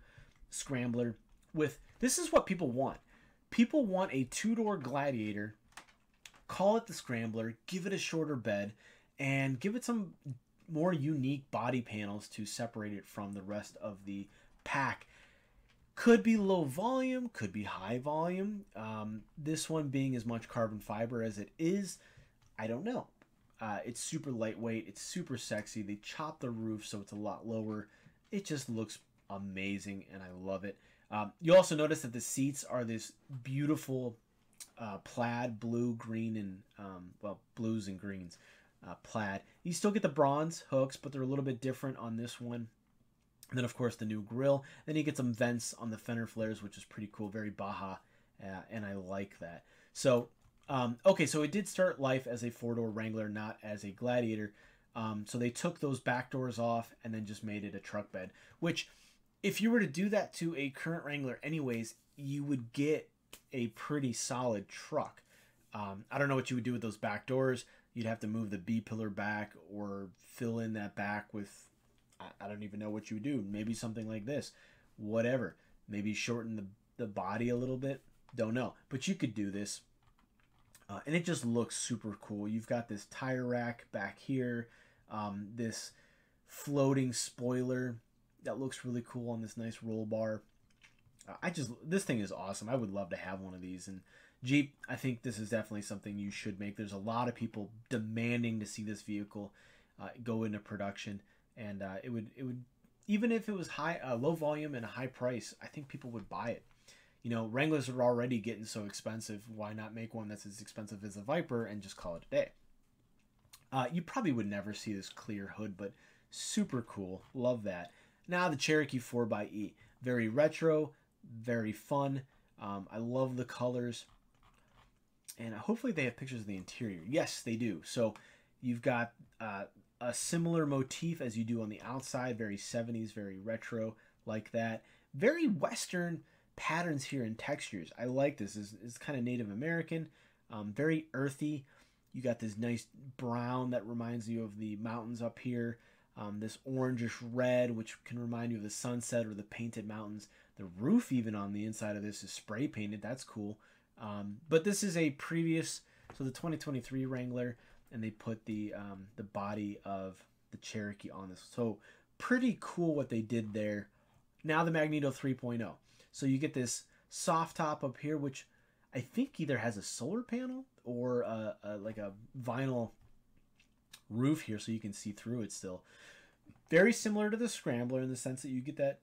Scrambler. With this is what people want. People want a two-door Gladiator, call it the Scrambler, give it a shorter bed, and give it some more unique body panels to separate it from the rest of the pack. Could be low volume, could be high volume. This one being as much carbon fiber as it is, I don't know. It's super lightweight. It's super sexy. They chopped the roof, so it's a lot lower. It just looks amazing, and I love it. You also notice that the seats are this beautiful plaid, blue, green, and, well, blues and greens, plaid. You still get the bronze hooks, but they're a little bit different on this one. And then, of course, the new grille. Then you get some vents on the fender flares, which is pretty cool. Very Baja, and I like that. So, okay, so it did start life as a four-door Wrangler, not as a Gladiator. So they took those back doors off and then just made it a truck bed, which if you were to do that to a current Wrangler anyways, you would get a pretty solid truck. I don't know what you would do with those back doors. You'd have to move the B-pillar back or fill in that back with... I don't even know what you would do. Maybe something like this, whatever. Maybe shorten the body a little bit. Don't know. But you could do this. And it just looks super cool. You've got this tire rack back here. This floating spoiler that looks really cool on this nice roll bar. This thing is awesome. I would love to have one of these. And Jeep, I think this is definitely something you should make. There's a lot of people demanding to see this vehicle go into production, and it would even if it was low volume and a high price, I think people would buy it. You know, Wranglers are already getting so expensive. Why not make one that's as expensive as a Viper and just call it a day? You probably would never see this clear hood, but super cool. Love that. Now the Cherokee 4xe, very retro, very fun. I love the colors. And hopefully they have pictures of the interior. Yes, they do. So you've got a similar motif as you do on the outside. Very 70s, very retro like that. Very Western patterns here and textures. I like this. It's kind of Native American. Very earthy. You got this nice brown that reminds you of the mountains up here. This orangish red, which can remind you of the sunset or the painted mountains. The roof even on the inside of this is spray painted. That's cool. But this is a previous, so the 2023 Wrangler, and they put the body of the Cherokee on this. So pretty cool what they did there. Now the Magneto 3.0. So you get this soft top up here, which I think either has a solar panel or like a vinyl roof here, so you can see through it still. Very similar to the Scrambler in the sense that you get that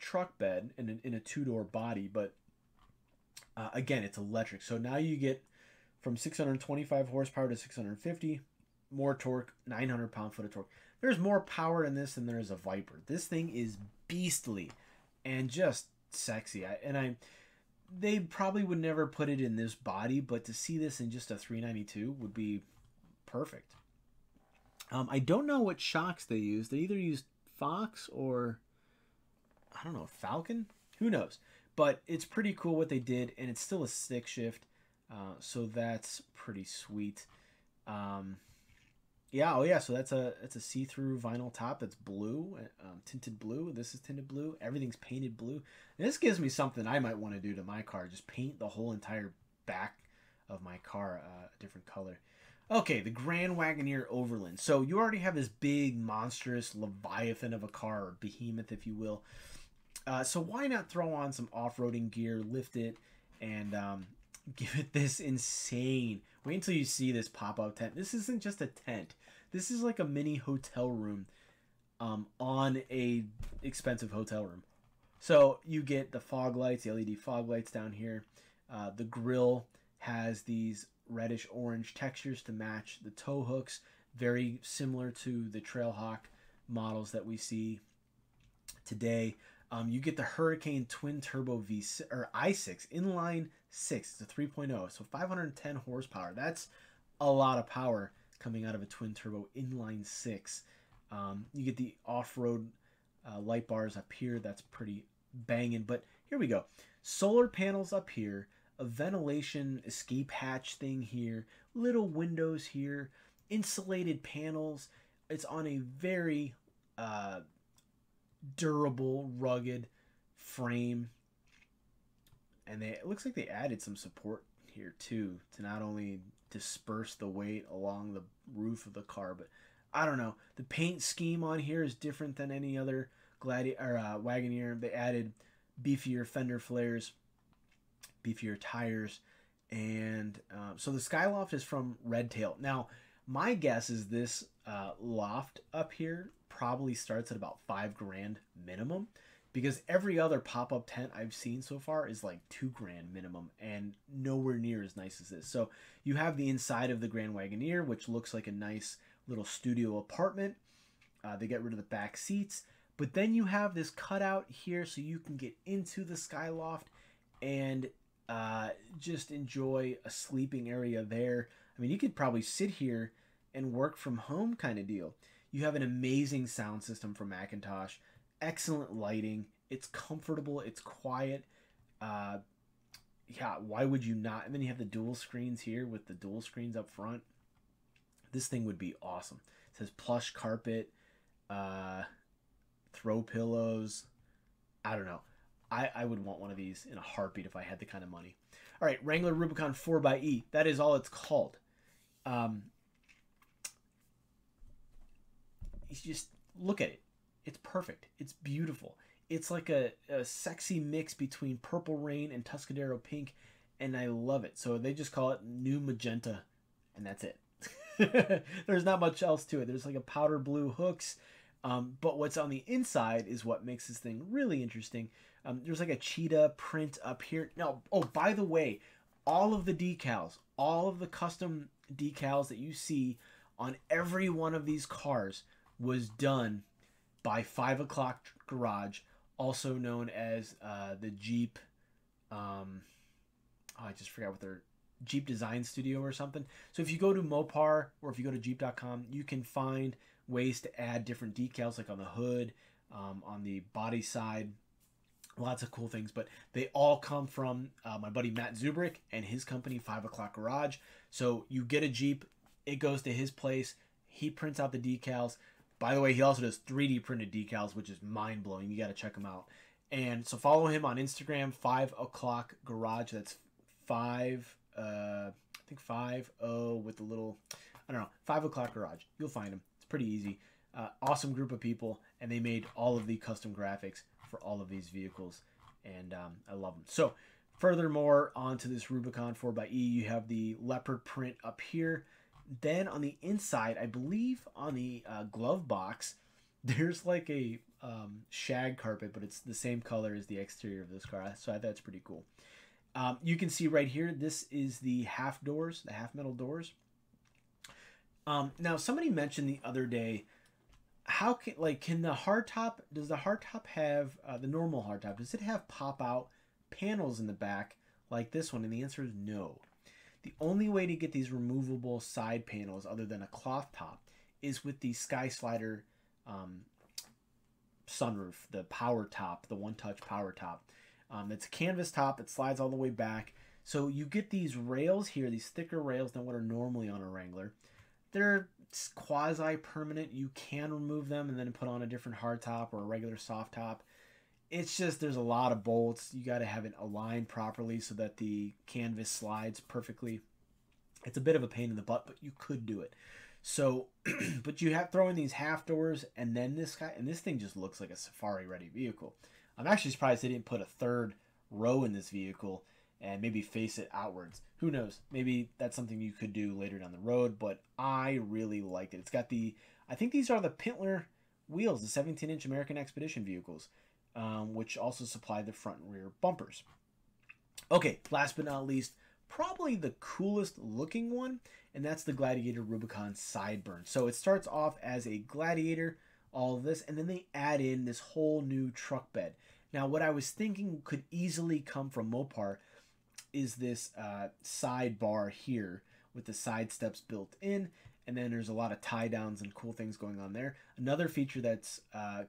truck bed in a two-door body, but again, it's electric. So now you get from 625 horsepower to 650, more torque, 900 pound-foot of torque. There's more power in this than there is a Viper. This thing is beastly and just sexy. They probably would never put it in this body, but to see this in just a 392 would be perfect. I don't know what shocks they used. They either used Fox or, I don't know, Falcon? Who knows? But it's pretty cool what they did, and it's still a stick shift, so that's pretty sweet. So that's a see-through vinyl top that's blue, tinted blue. This is tinted blue. Everything's painted blue. And this gives me something I might want to do to my car, just paint the whole entire back of my car a different color. Okay, the Grand Wagoneer Overland. So you already have this big, monstrous leviathan of a car, or behemoth, if you will. So why not throw on some off-roading gear, lift it, and give it this insane... Wait until you see this pop-out tent. This isn't just a tent. This is like a mini hotel room on a expensive hotel room. So you get the fog lights, the LED fog lights down here. The grill has these reddish orange textures to match the tow hooks, very similar to the Trailhawk models that we see today. You get the Hurricane twin turbo V6 or i6 inline 6. It's a 3.0, so 510 horsepower. That's a lot of power coming out of a twin turbo inline 6. You get the off-road light bars up here. That's pretty banging. But here we go, solar panels up here, a ventilation escape hatch thing here, little windows here, insulated panels. It's on a very durable, rugged frame. And it looks like they added some support here too, to not only disperse the weight along the roof of the car, but I don't know. The paint scheme on here is different than any other Gladiator, Wagoneer. They added beefier fender flares, beefier tires, and so the Skyloft is from Red Tail. Now my guess is this loft up here probably starts at about $5,000 minimum, because every other pop-up tent I've seen so far is like $2,000 minimum and nowhere near as nice as this. So you have the inside of the Grand Wagoneer, which looks like a nice little studio apartment. They get rid of the back seats, but then you have this cutout here so you can get into the Skyloft and just enjoy a sleeping area there. I mean, you could probably sit here and work from home kind of deal. You have an amazing sound system from Macintosh, excellent lighting. It's comfortable, it's quiet. Yeah, why would you not? And then you have the dual screens here with the dual screens up front. This thing would be awesome. It says plush carpet, throw pillows. I don't know. I would want one of these in a heartbeat if I had the kind of money. All right, Wrangler Rubicon 4xe. That is all it's called. You just look at it. It's perfect. It's beautiful. It's like a sexy mix between Purple Rain and Tuscadero Pink, and I love it. So they just call it New Magenta, and that's it. There's not much else to it. There's like a powder blue hooks, but what's on the inside is what makes this thing really interesting. There's like a cheetah print up here. Now, oh, by the way, all of the decals, all of the custom decals that you see on every one of these cars was done by 5 O'Clock Garage, also known as the Jeep. Oh, I just forgot what their Jeep Design Studio or something. So if you go to Mopar or if you go to Jeep.com, you can find ways to add different decals, like on the hood, on the body side. Lots of cool things, but they all come from my buddy Matt Zubrick and his company, 5 O'Clock Garage. So you get a Jeep, it goes to his place, he prints out the decals. By the way, he also does 3D printed decals, which is mind-blowing. You got to check him out. And so follow him on Instagram, 5 O'Clock Garage. That's 5, I think 5-0 with a little, I don't know, 5 O'Clock Garage. You'll find him. It's pretty easy. Awesome group of people, and they made all of the custom graphics for all of these vehicles, and I love them. So furthermore, onto this Rubicon 4xe, you have the leopard print up here. Then on the inside, I believe on the glove box, there's like a shag carpet, but it's the same color as the exterior of this car. So that's pretty cool. You can see right here, this is the half doors, the half metal doors. Now somebody mentioned the other day, how can, like, can the hardtop, does the hardtop have, the normal hardtop, does it have pop out panels in the back like this one? And the answer is no. The only way to get these removable side panels other than a cloth top is with the Sky Slider sunroof, the power top, the one-touch power top. It's a canvas top that slides all the way back. So you get these rails here, these thicker rails than what are normally on a Wrangler. They're quasi-permanent. You can remove them and then put on a different hard top or a regular soft top. It's just there's a lot of bolts. You got to have it aligned properly so that the canvas slides perfectly. It's a bit of a pain in the butt, but you could do it. So, but you have throw in these half doors, and then this guy, and this thing just looks like a safari-ready vehicle. I'm actually surprised they didn't put a third row in this vehicle and maybe face it outwards. Who knows? Maybe that's something you could do later down the road, but I really liked it. It's got the, I think these are the Pintler wheels, the 17-inch American Expedition vehicles. Which also supply the front and rear bumpers. Okay, last but not least, probably the coolest looking one, and that's the Gladiator Rubicon Sideburn. So it starts off as a Gladiator, all of this, and then they add in this whole new truck bed. Now, what I was thinking could easily come from Mopar is this sidebar here with the side steps built in, and then there's a lot of tie downs and cool things going on there. Another feature that's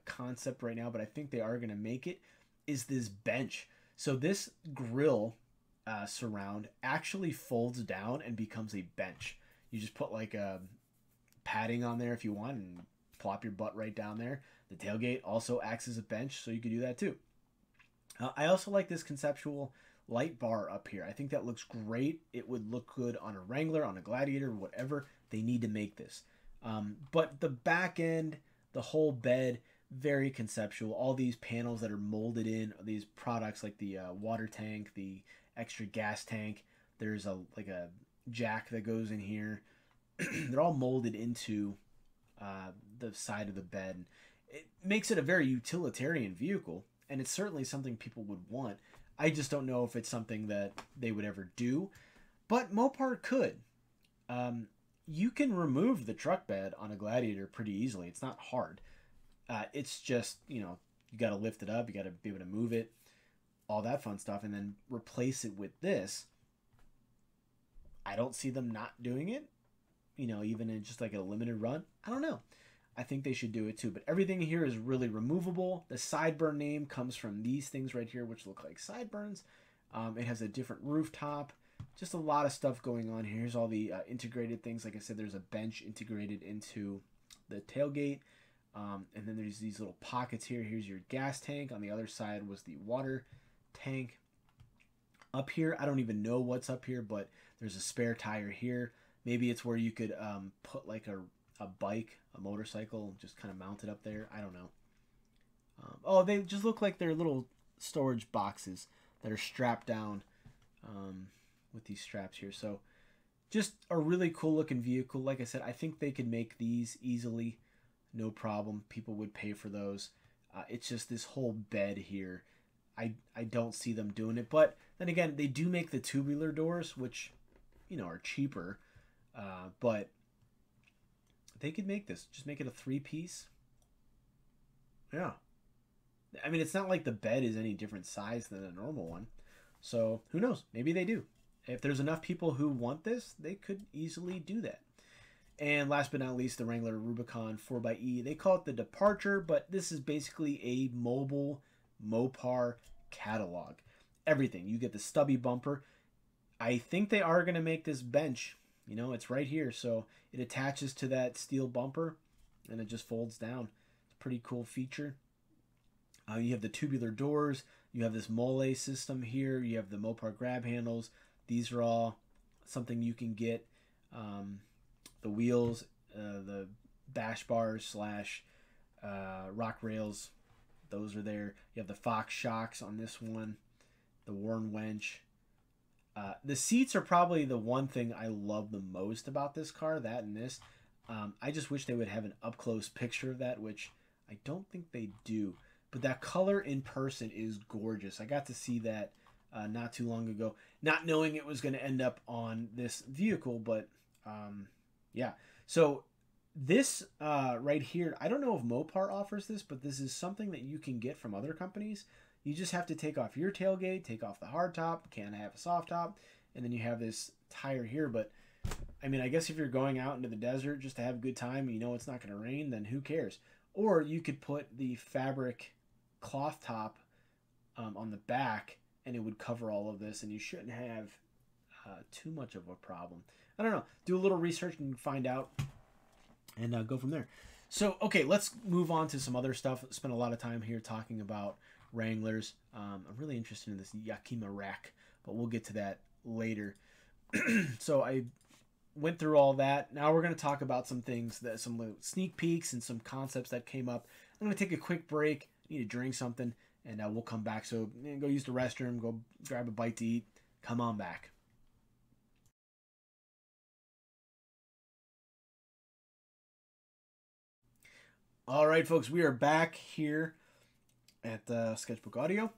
concept right now, but I think they are going to make it, is this bench. So this grill surround actually folds down and becomes a bench. You just put like a padding on there if you want and plop your butt right down there. The tailgate also acts as a bench, so you could do that too. I also like this conceptual light bar up here. I think that looks great. It would look good on a Wrangler, on a Gladiator, whatever. They need to make this. But the back end, the whole bed, very conceptual. All these panels that are molded in, these products like the water tank, the extra gas tank. There's a like a jack that goes in here. They're all molded into the side of the bed. It makes it a very utilitarian vehicle, and it's certainly something people would want. I just don't know if it's something that they would ever do, but Mopar could. You can remove the truck bed on a Gladiator pretty easily. It's not hard. It's just, you know, you got to lift it up. You got to be able to move it, all that fun stuff, and then replace it with this. I don't see them not doing it, you know, even in just like a limited run. I don't know. I think they should do it too, but everything here is really removable. The Sideburn name comes from these things right here, which look like sideburns. It has a different rooftop. Just a lot of stuff going on here. Here's all the integrated things. Like I said, there's a bench integrated into the tailgate. And then there's these little pockets here. Here's your gas tank. On the other side was the water tank. Up here, I don't even know what's up here, but there's a spare tire here. Maybe it's where you could put like a bike, a motorcycle, just kind of mounted up there. I don't know. Oh, they just look like they're little storage boxes that are strapped down with these straps here. So just a really cool looking vehicle. Like I said, I think they could make these easily. No problem. People would pay for those. It's just this whole bed here. I don't see them doing it. But then again, they do make the tubular doors, which, you know, are cheaper. But they could make this. Just make it a 3-piece. Yeah. I mean, it's not like the bed is any different size than a normal one. So who knows? Maybe they do. If there's enough people who want this, they could easily do that. And last but not least, the Wrangler Rubicon 4xe. They call it the Departure, but this is basically a mobile Mopar catalog. Everything. You get the stubby bumper. I think they are going to make this bench. You know, it's right here. So it attaches to that steel bumper and it just folds down. It's a pretty cool feature. You have the tubular doors. You have this Mole system here. You have the Mopar grab handles. These are all something you can get. The wheels, the bash bars / rock rails, those are there. You have the Fox shocks on this one, the Warren Wench. The seats are probably the one thing I love the most about this car, that and this. I just wish they would have an up-close picture of that, which I don't think they do. But that color in person is gorgeous. I got to see that not too long ago, not knowing it was going to end up on this vehicle, but... yeah, so this right here, I don't know if Mopar offers this, but this is something that you can get from other companies. You just have to take off your tailgate, take off the hard top, can't have a soft top, and then you have this tire here. But, I mean, I guess if you're going out into the desert just to have a good time, you know it's not going to rain, then who cares? Or you could put the fabric cloth top on the back, and it would cover all of this, and you shouldn't have too much of a problem. I don't know. Do a little research and find out and go from there. So, okay, let's move on to some other stuff. Spent a lot of time here talking about Wranglers. I'm really interested in this Yakima rack, but we'll get to that later. So I went through all that. Now we're going to talk about some things, that some little sneak peeks and some concepts that came up. I'm going to take a quick break. I need to drink something, and we'll come back. So go use the restroom, go grab a bite to eat, come on back. All right, folks, we are back here at Sketchbook Audio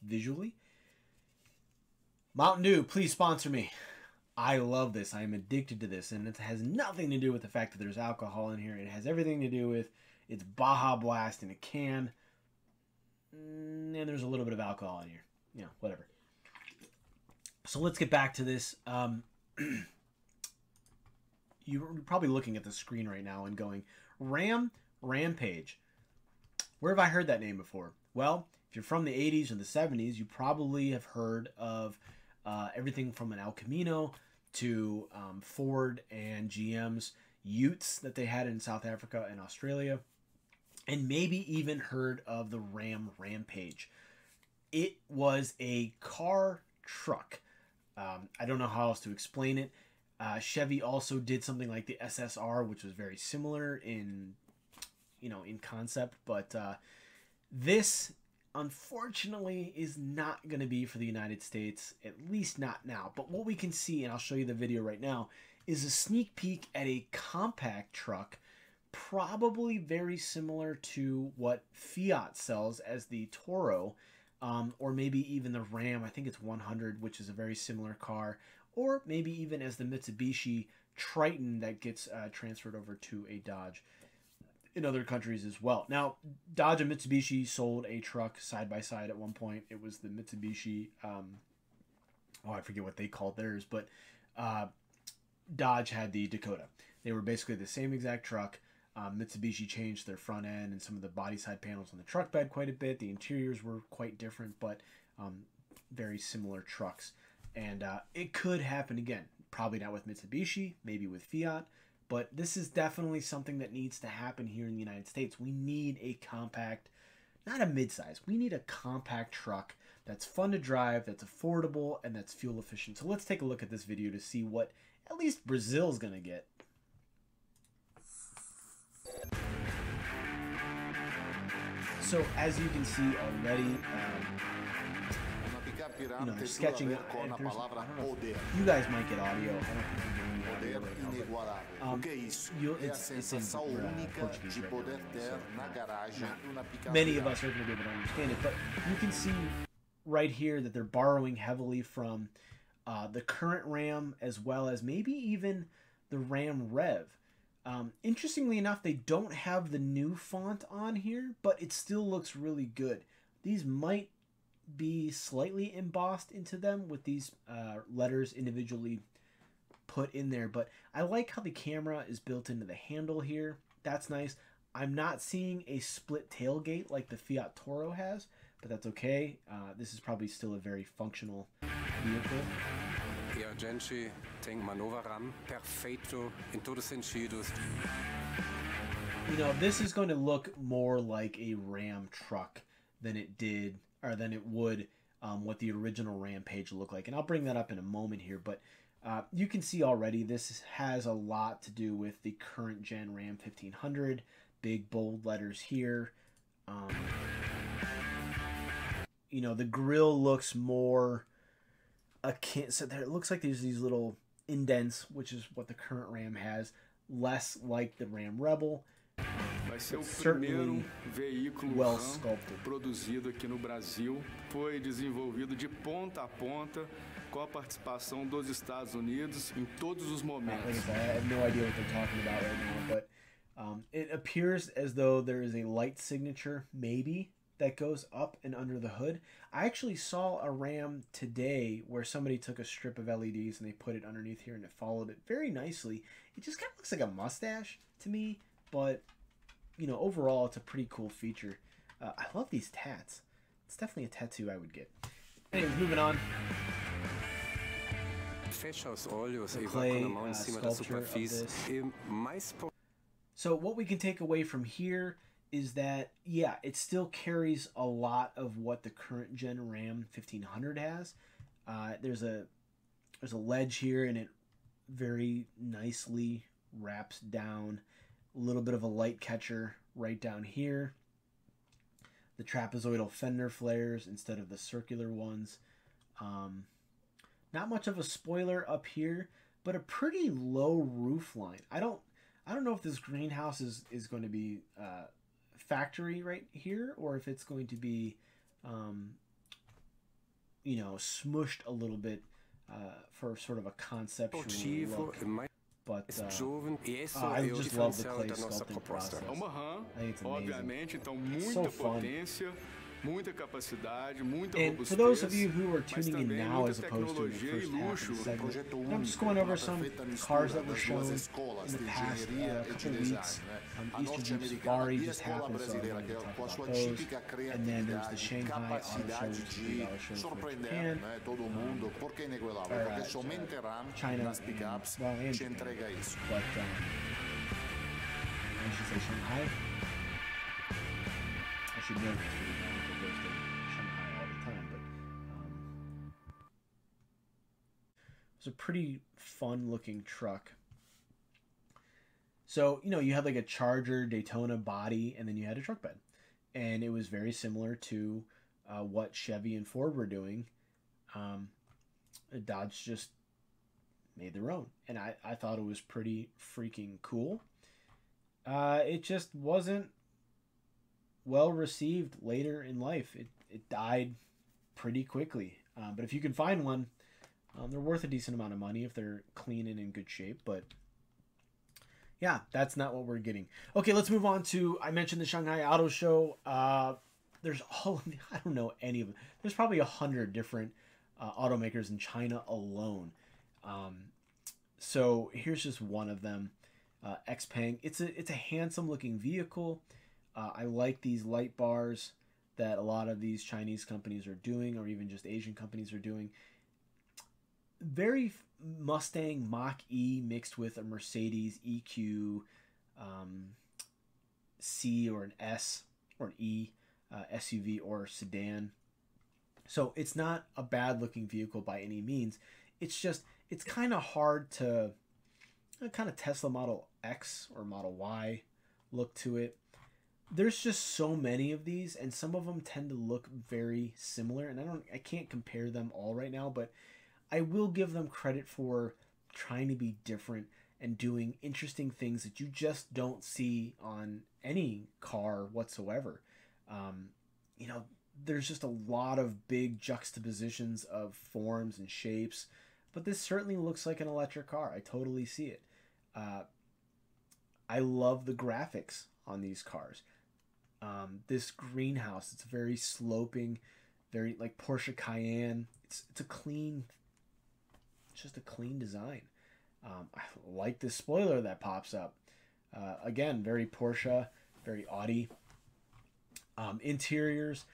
Visually. Mountain Dew, please sponsor me. I love this. I am addicted to this, and it has nothing to do with the fact that there's alcohol in here. It has everything to do with it's Baja Blast in a can, and there's a little bit of alcohol in here. Yeah, whatever. So let's get back to this. You're probably looking at the screen right now and going, Rampage. Where have I heard that name before? Well, if you're from the 80s or the 70s, you probably have heard of everything from an El Camino to Ford and GM's Utes that they had in South Africa and Australia, and maybe even heard of the Ram Rampage. It was a car truck. I don't know how else to explain it. Chevy also did something like the SSR, which was very similar in... you know, in concept, but this unfortunately is not going to be for the United States, at least not now. But what we can see, and I'll show you the video right now, is a sneak peek at a compact truck, probably very similar to what Fiat sells as the Toro, or maybe even the Ram. I think it's 100, which is a very similar car, or maybe even as the Mitsubishi Triton that gets transferred over to a Dodge in other countries as well. Now, Dodge and Mitsubishi sold a truck side by side at one point. It was the Mitsubishi, oh, I forget what they called theirs, but Dodge had the Dakota. They were basically the same exact truck. Mitsubishi changed their front end and some of the body side panels on the truck bed quite a bit. The interiors were quite different, but very similar trucks. And it could happen again. Probably not with Mitsubishi, maybe with Fiat, But this is definitely something that needs to happen here in the United States. We need a compact, not a midsize. We need a compact truck that's fun to drive, that's affordable, and that's fuel efficient. So let's take a look at this video to see what at least Brazil's going to get. So as you can see already, you know, they're sketching it. I don't know if you guys might get audio. I don't think I'm getting audio right now, but, it's in Portuguese right now, so not many of us are going to be able to understand it. But you can see right here that they're borrowing heavily from the current Ram, as well as maybe even the Ram Rev. Interestingly enough, they don't have the new font on here, but it still looks really good. These might be slightly embossed into them with these letters individually put in there, but I like how the camera is built into the handle here. That's nice. I'm not seeing a split tailgate like the Fiat Toro has, but that's okay. This is probably still a very functional vehicle. Urgency, tem manöveram perfeito em todos os sentidos. You know, this is going to look more like a Ram truck than it did, or than it would what the original Ram page looked like. And I'll bring that up in a moment here, but you can see already this has a lot to do with the current gen Ram 1500. Big bold letters here. You know, the grill looks more akin, so there, it looks like there's these little indents, which is what the current Ram has, less like the Ram Rebel. Certainly well sculpted. Produzido aqui no Brasil, foi desenvolvido de ponta a ponta com a participação dos Estados Unidos em todos os momentos. I have no idea what they're talking about right now, but it appears as though there is a light signature, maybe, that goes up and under the hood. I actually saw a Ram today where somebody took a strip of LEDs and they put it underneath here and it followed it very nicely. It just kind of looks like a mustache to me, but you know, overall, it's a pretty cool feature. I love these tats. It's definitely a tattoo I would get. Anyways, moving on. The clay sculpture of this. So what we can take away from here is that, yeah, it still carries a lot of what the current gen Ram 1500 has. There's a ledge here, and it very nicely wraps down. A little bit of a light catcher right down here. The trapezoidal fender flares instead of the circular ones. Not much of a spoiler up here, but a pretty low roof line. I don't know if this greenhouse is going to be factory right here, or if it's going to be, you know, smushed a little bit for sort of a conceptual look. But I just love the clay sculpting process. I think it's amazing. It's so fun. And for those of you who are tuning in now as opposed to in the first half of the segment, I'm just going over some cars that were shown in the past couple weeks. Easter Jeep Safari just happened, so I'm going to talk about those. And then there's the Shanghai Auto Show, which is a $3 show for Japan, China, and, well, and Japan. But I should say Shanghai. I should know. It's a pretty fun looking truck. So, you know, you had like a Charger Daytona body, and then you had a truck bed, and it was very similar to what Chevy and Ford were doing. Dodge just made their own, and I thought it was pretty freaking cool. It just wasn't well received later in life. It died pretty quickly, but if you can find one, they're worth a decent amount of money if they're clean and in good shape, but yeah, that's not what we're getting. Okay, let's move on to, I mentioned the Shanghai Auto Show. There's all, I don't know any of them. There's probably 100 different automakers in China alone. So here's just one of them, XPeng. It's a handsome looking vehicle. I like these light bars that a lot of these Chinese companies are doing, or even just Asian companies are doing. very Mustang Mach-E mixed with a Mercedes EQ C or an S or an E SUV or sedan. So it's not a bad looking vehicle by any means. It's just, it's kind of hard to kind of Tesla Model X or Model Y look to it. There's just so many of these, and some of them tend to look very similar, and I can't compare them all right now, but I will give them credit for trying to be different and doing interesting things that you just don't see on any car whatsoever. You know, there's just a lot of big juxtapositions of forms and shapes, but this certainly looks like an electric car. I totally see it. I love the graphics on these cars. This greenhouse, it's very sloping, very like Porsche Cayenne. It's a clean, just a clean design. I like this spoiler that pops up. Again, very Porsche, very Audi. Interiors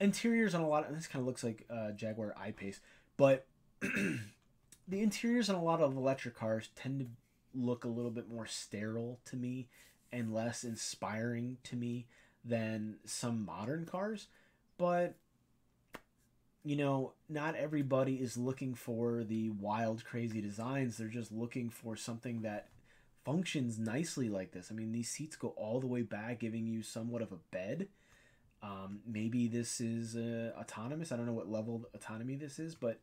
on a lot of, and this kind of looks like Jaguar I-Pace, but the interiors on a lot of electric cars tend to look a little bit more sterile to me and less inspiring to me than some modern cars. But, you know, not everybody is looking for the wild, crazy designs. They're just looking for something that functions nicely like this. I mean, these seats go all the way back, giving you somewhat of a bed. Maybe this is autonomous. I don't know what level of autonomy this is, but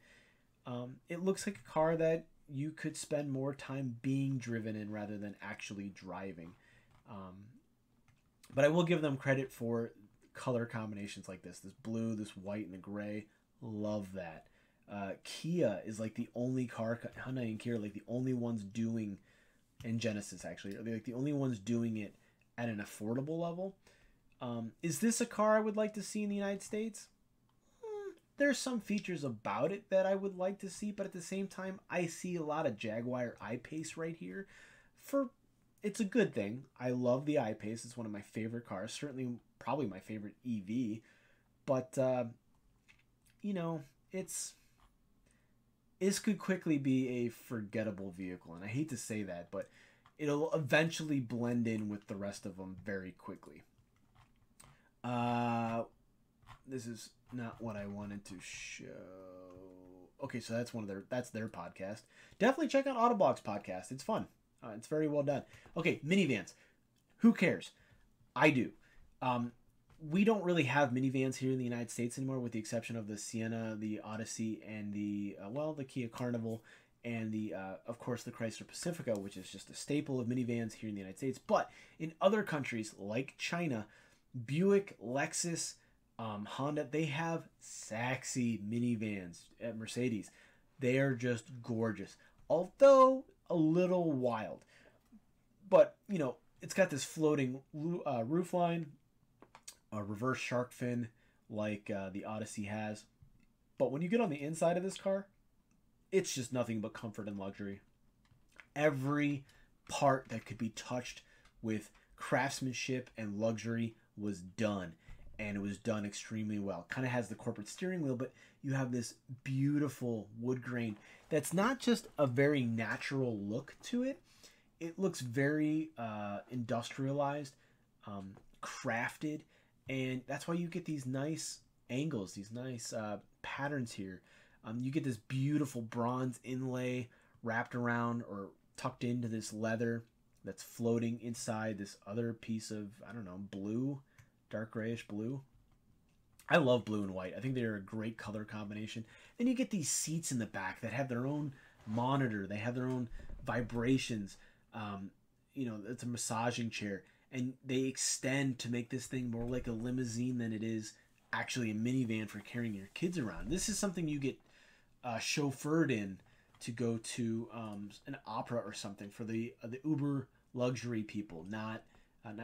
it looks like a car that you could spend more time being driven in rather than actually driving. But I will give them credit for color combinations like this. This blue, this white, and the gray. Love that. Kia is like the only car, Hyundai and Kia are like the only ones doing, and Genesis actually, are like the only ones doing it at an affordable level. Is this a car I would like to see in the United States? There's some features about it that I would like to see, but at the same time, I see a lot of Jaguar I-Pace right here. It's a good thing. I love the I-Pace. It's one of my favorite cars. Certainly, probably my favorite EV. But, you know, this could quickly be a forgettable vehicle. And I hate to say that, but it'll eventually blend in with the rest of them very quickly. This is not what I wanted to show. Okay, so that's their podcast. Definitely check out Autoblog's podcast. It's fun. It's very well done. Okay, minivans. Who cares? I do. We don't really have minivans here in the United States anymore, with the exception of the Sienna, the Odyssey, and the the Kia Carnival, and the of course the Chrysler Pacifica, which is just a staple of minivans here in the United States. But in other countries like China, Buick, Lexus, Honda, they have sexy minivans at Mercedes. They are just gorgeous, although a little wild. But, you know, it's got this floating roofline, a reverse shark fin like the Odyssey has. But when you get on the inside of this car, it's just nothing but comfort and luxury. Every part that could be touched with craftsmanship and luxury was done. And it was done extremely well. Kind of has the corporate steering wheel, but you have this beautiful wood grain that's not just a very natural look to it. It looks very industrialized, crafted, and that's why you get these nice angles, these nice patterns here. You get this beautiful bronze inlay wrapped around or tucked into this leather that's floating inside this other piece of, I don't know, blue. Dark grayish blue. I love blue and white. I think they're a great color combination. Then you get these seats in the back that have their own monitor. They have their own vibrations. You know, it's a massaging chair. And they extend to make this thing more like a limousine than it is actually a minivan for carrying your kids around. This is something you get chauffeured in to go to an opera or something for the uber luxury people, not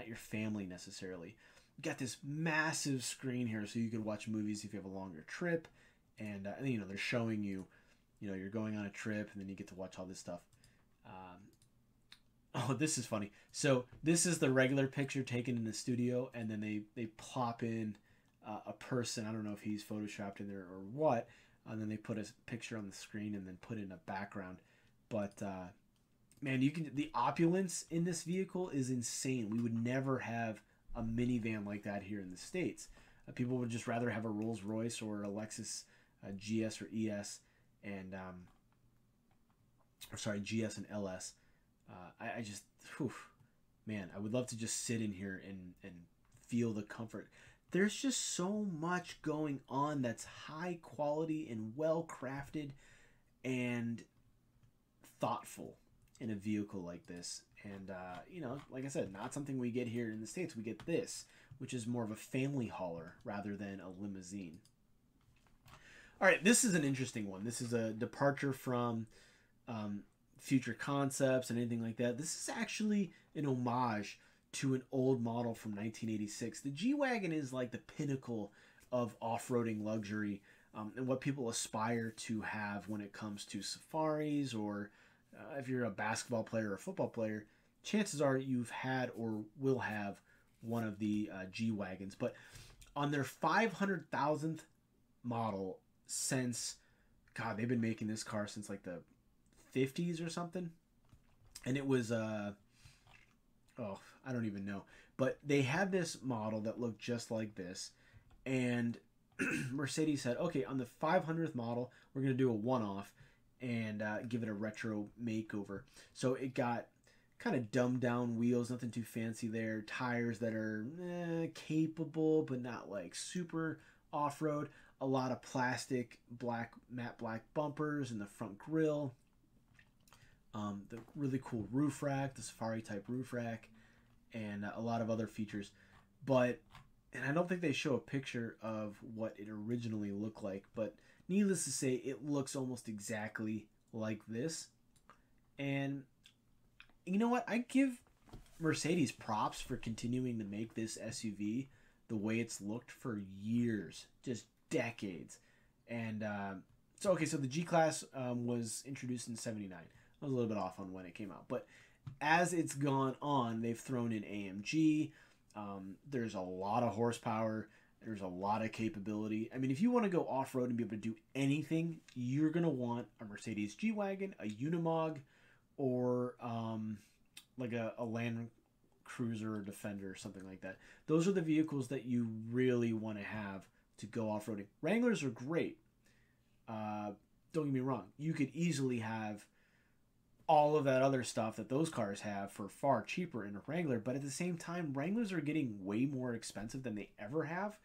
your family necessarily. Got this massive screen here so you could watch movies if you have a longer trip, and you know, they're showing you, you know, you're going on a trip, and then you get to watch all this stuff. Oh, this is funny. So this is the regular picture taken in the studio, and then they plop in a person. I don't know if he's photoshopped in there or what, and then they put a picture on the screen and then put in a background. But man, you can, the opulence in this vehicle is insane. We would never have a minivan like that here in the States. People would just rather have a Rolls Royce or a Lexus GS or ES, and or sorry, GS and LS. I just, whew, man, I would love to just sit in here and feel the comfort. There's just so much going on that's high quality and well crafted and thoughtful in a vehicle like this. And you know, like I said, not something we get here in the States. We get this, which is more of a family hauler rather than a limousine. All right, this is an interesting one. This is a departure from future concepts and anything like that. This is actually an homage to an old model from 1986. The G-Wagon is like the pinnacle of off-roading luxury, and what people aspire to have when it comes to safaris, or if you're a basketball player or football player, chances are you've had or will have one of the G-Wagons. But on their 500,000th model since, God, they've been making this car since like the 50s or something. And it was, oh, I don't even know. But they had this model that looked just like this. And Mercedes said, okay, on the 500th model, we're going to do a one-off and give it a retro makeover. So it got kind of dumbed down wheels, nothing too fancy there, tires that are capable but not like super off-road, a lot of plastic black, matte black bumpers and the front grille, the really cool roof rack, the safari type roof rack, and a lot of other features. But, and I don't think they show a picture of what it originally looked like, but needless to say, it looks almost exactly like this. And you know what? I give Mercedes props for continuing to make this SUV the way it's looked for years, just decades. And so, okay, so the G-Class was introduced in 79. I was a little bit off on when it came out. But as it's gone on, they've thrown in AMG. There's a lot of horsepower. There's a lot of capability. I mean, if you want to go off-road and be able to do anything, you're going to want a Mercedes G-Wagon, a Unimog, or like a Land Cruiser or Defender or something like that. Those are the vehicles that you really want to have to go off-roading. Wranglers are great. Don't get me wrong. You could easily have all of that other stuff that those cars have for far cheaper in a Wrangler, but at the same time, Wranglers are getting way more expensive than they ever have.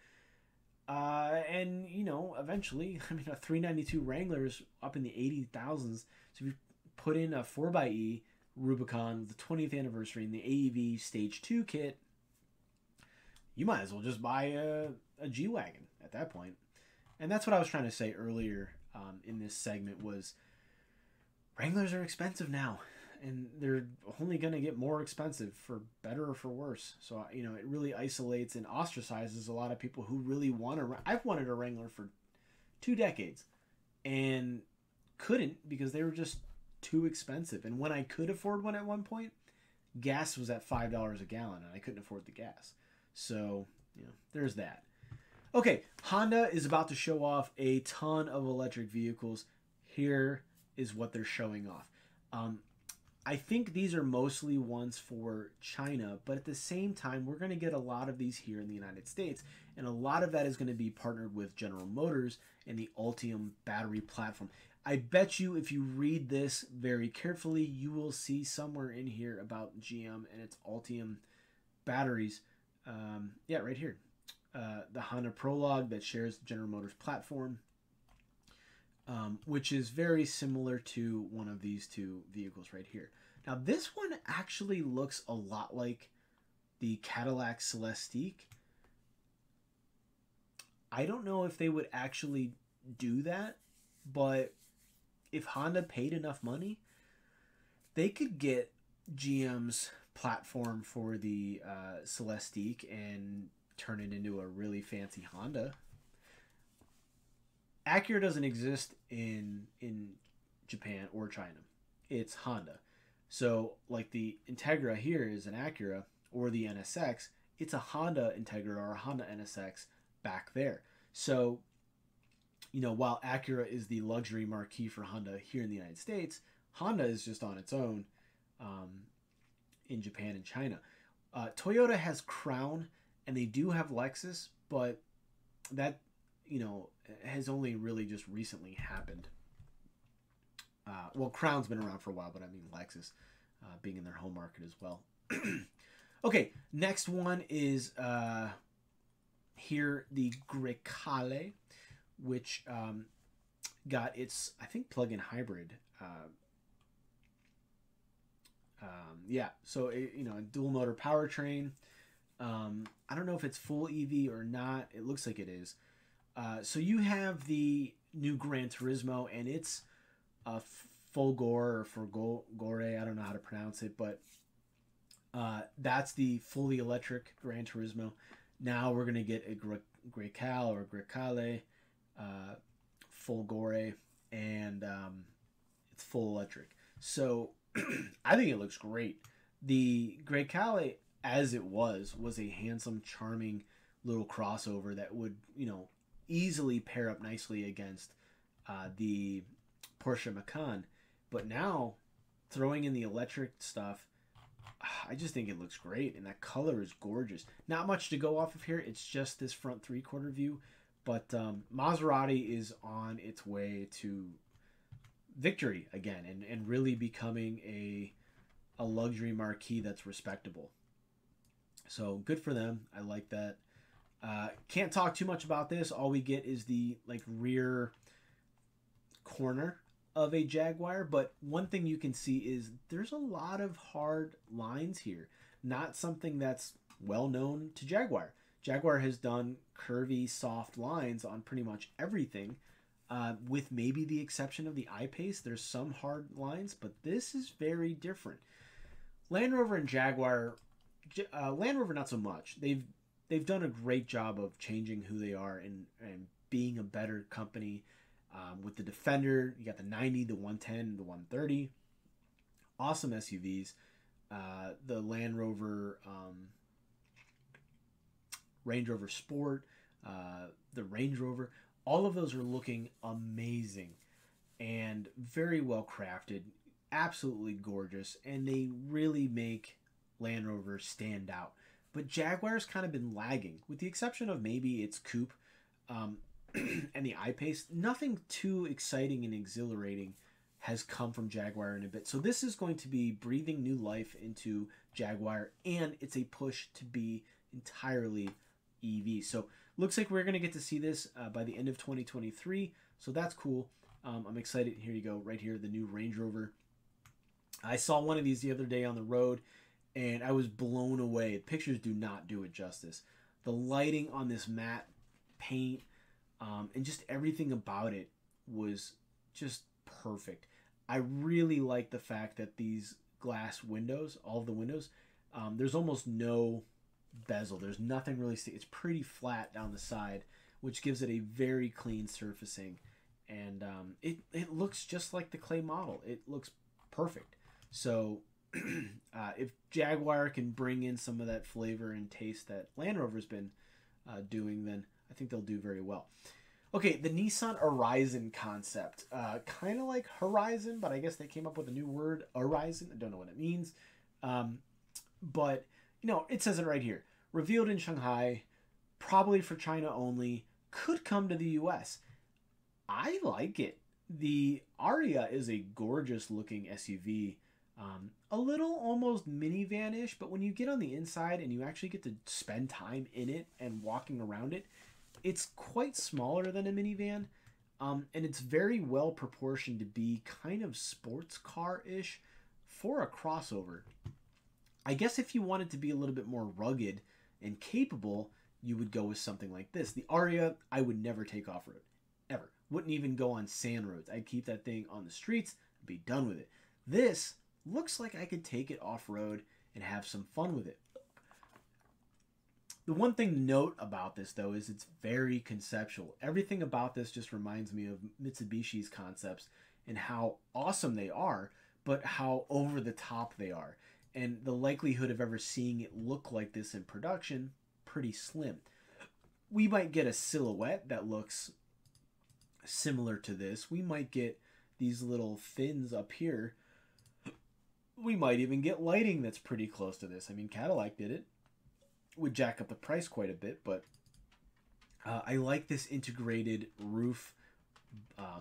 And you know, eventually, I mean, a 392 Wrangler's up in the 80,000s. So if you put in a 4xe Rubicon, the 20th anniversary, and the AEV Stage 2 kit, you might as well just buy a G-Wagon at that point. And that's what I was trying to say earlier in this segment was, Wranglers are expensive now, and they're only going to get more expensive for better or for worse. So, you know, it really isolates and ostracizes a lot of people who really want to. I've wanted a Wrangler for 2 decades and couldn't because they were just too expensive. And when I could afford one at one point, gas was at $5 a gallon, and I couldn't afford the gas. So, you know, there's that. Okay, Honda is about to show off a ton of electric vehicles here. Is what they're showing off. I think these are mostly ones for China, but at the same time, we're going to get a lot of these here in the United States, and a lot of that is going to be partnered with General Motors and the Ultium battery platform. I bet you if you read this very carefully, you will see somewhere in here about GM and its Ultium batteries. Yeah, right here. The Honda Prologue that shares the General Motors platform. Which is very similar to one of these two vehicles right here. Now, this one actually looks a lot like the Cadillac Celestique. I don't know if they would actually do that, but if Honda paid enough money, they could get GM's platform for the Celestique and turn it into a really fancy Honda. Acura doesn't exist in Japan or China. It's Honda. So like the Integra here is an Acura, or the NSX, it's a Honda Integra or a Honda NSX back there. So you know, while Acura is the luxury marquee for Honda here in the United States, Honda is just on its own in Japan and China. Toyota has Crown, and they do have Lexus, but that, you know, has only really just recently happened. Well, Crown's been around for a while, but I mean Lexus being in their home market as well. Okay, next one is here, the Grecale, which got its, I think, plug-in hybrid. Yeah, so, you know, a dual-motor powertrain. I don't know if it's full EV or not. It looks like it is. So you have the new Gran Turismo, and it's Fulgore or Fulgore. I don't know how to pronounce it, but that's the fully electric Gran Turismo. Now we're going to get a Grecale or Grecale, Fulgore, and it's full electric. So I think it looks great. The Grecale, as it was a handsome, charming little crossover that would, you know, easily pair up nicely against the Porsche Macan. But now, throwing in the electric stuff, I just think it looks great, and that color is gorgeous. Not much to go off of here. It's just this front three-quarter view. But Maserati is on its way to victory again and really becoming a luxury marquee that's respectable. So good for them. I like that. Can't talk too much about this. All we get is the like rear corner of a Jaguar, but one thing you can see is there's a lot of hard lines here. Not something that's well known to Jaguar. Jaguar has done curvy, soft lines on pretty much everything, with maybe the exception of the I-Pace. There's some hard lines, but this is very different. Land Rover and Jaguar, Land Rover not so much. They've done a great job of changing who they are and being a better company. With the Defender, you got the 90, the 110, the 130. Awesome SUVs. The Land Rover, Range Rover Sport, the Range Rover. All of those are looking amazing and very well crafted. Absolutely gorgeous. And they really make Land Rover stand out. But Jaguar's kind of been lagging, with the exception of maybe its coupe. And the I-Pace, nothing too exciting and exhilarating has come from Jaguar in a bit. So this is going to be breathing new life into Jaguar, and it's a push to be entirely EV. So looks like we're going to get to see this by the end of 2023. So that's cool. I'm excited. Here you go, right here, the new Range Rover. I saw one of these the other day on the road, and I was blown away. Pictures do not do it justice. The lighting on this matte paint, and just everything about it was just perfect. I really like the fact that these glass windows, all of the windows, there's almost no bezel. There's nothing really. It's pretty flat down the side, which gives it a very clean surfacing. And it looks just like the clay model. It looks perfect. So if Jaguar can bring in some of that flavor and taste that Land Rover's been doing, then I think they'll do very well. Okay, the Nissan Horizon concept. Kind of like Horizon, but I guess they came up with a new word, Horizon. I don't know what it means. But, you know, it says it right here. Revealed in Shanghai, probably for China only, could come to the U.S. I like it. The Aria is a gorgeous-looking SUV. A little almost minivan-ish, but when you get on the inside and you actually get to spend time in it and walking around it, it's quite smaller than a minivan, and it's very well proportioned to be kind of sports car-ish for a crossover. I guess if you wanted to be a little bit more rugged and capable, you would go with something like this. The Aria, I would never take off-road, ever. Wouldn't even go on sand roads. I'd keep that thing on the streets and be done with it. This looks like I could take it off-road and have some fun with it. The one thing to note about this, though, is it's very conceptual. Everything about this just reminds me of Mitsubishi's concepts and how awesome they are, but how over the top they are. And the likelihood of ever seeing it look like this in production, pretty slim. We might get a silhouette that looks similar to this. We might get these little fins up here. We might even get lighting that's pretty close to this. I mean, Cadillac did it. Would jack up the price quite a bit, but I like this integrated roof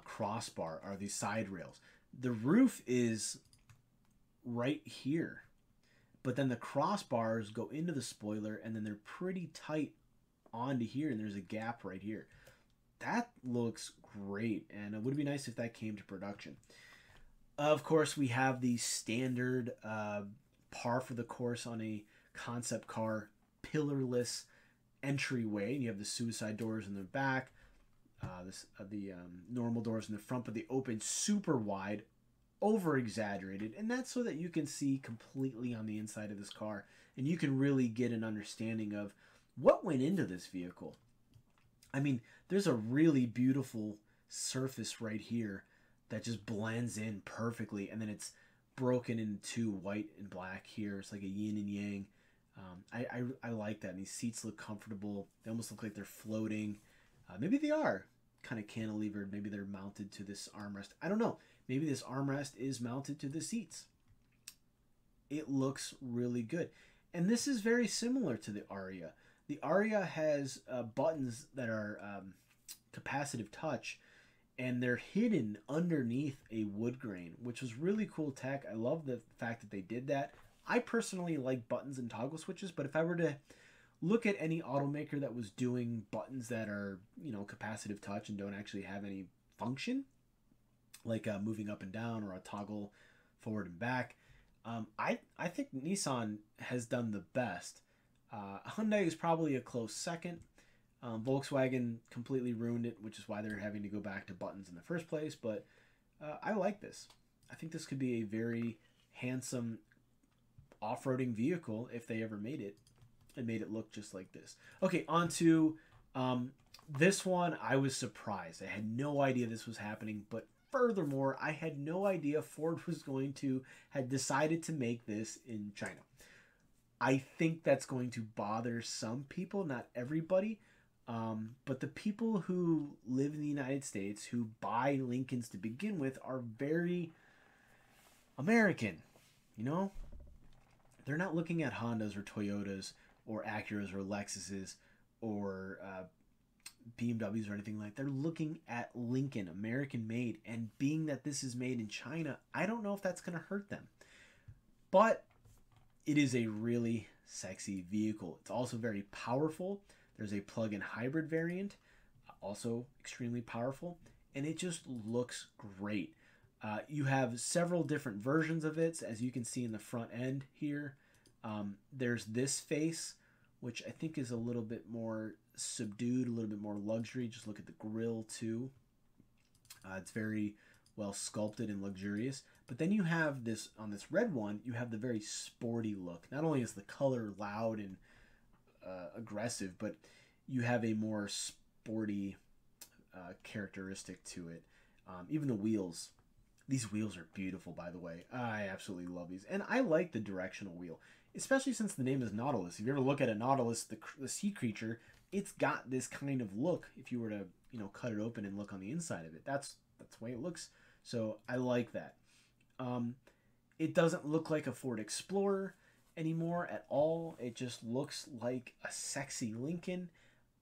crossbar, or these side rails. The roof is right here, but then the crossbars go into the spoiler, and then they're pretty tight onto here, and there's a gap right here. That looks great, and it would be nice if that came to production. Of course, we have the standard par for the course on a concept car, pillarless entryway, and you have the suicide doors in the back, the normal doors in the front, but they open super wide, over exaggerated, and that's so that you can see completely on the inside of this car, and you can really get an understanding of what went into this vehicle. I mean, there's a really beautiful surface right here that just blends in perfectly, and then it's broken into white and black here. It's like a yin and yang. I like that, and these seats look comfortable. They almost look like they're floating. Maybe they are kind of cantilevered. Maybe they're mounted to this armrest. I don't know. Maybe this armrest is mounted to the seats. It looks really good. And this is very similar to the Aria. The Aria has buttons that are capacitive touch, and they're hidden underneath a wood grain, which was really cool tech. I love the fact that they did that. I personally like buttons and toggle switches, but if I were to look at any automaker that was doing buttons that are, you know, capacitive touch and don't actually have any function, like moving up and down or a toggle forward and back, I think Nissan has done the best. Hyundai is probably a close second. Volkswagen completely ruined it, which is why they're having to go back to buttons in the first place. But I like this. I think this could be a very handsome off-roading vehicle if they ever made it and made it look just like this. Okay, on to this one. I was surprised. I had no idea this was happening. But furthermore, I had no idea Ford was going to have decided to make this in China. I think that's going to bother some people, not everybody, but the people who live in the United States who buy Lincolns to begin with are very American, you know? They're not looking at Hondas or Toyotas or Acuras or Lexuses or BMWs or anything like that. They're looking at Lincoln, American made, and being that this is made in China, I don't know if that's going to hurt them. But it is a really sexy vehicle. It's also very powerful. There's a plug-in hybrid variant, also extremely powerful, and it just looks great. You have several different versions of it, as you can see in the front end here. There's this face, which I think is a little bit more subdued, a little bit more luxury. Just look at the grille too. It's very well sculpted and luxurious. But then you have this, on this red one, you have the very sporty look. Not only is the color loud and aggressive, but you have a more sporty characteristic to it. Even the wheels. These wheels are beautiful, by the way. I absolutely love these. And I like the directional wheel, especially since the name is Nautilus. If you ever look at a Nautilus, the sea creature, it's got this kind of look. If you were to, you know, cut it open and look on the inside of it, that's the way it looks. So I like that. It doesn't look like a Ford Explorer anymore at all. It just looks like a sexy Lincoln.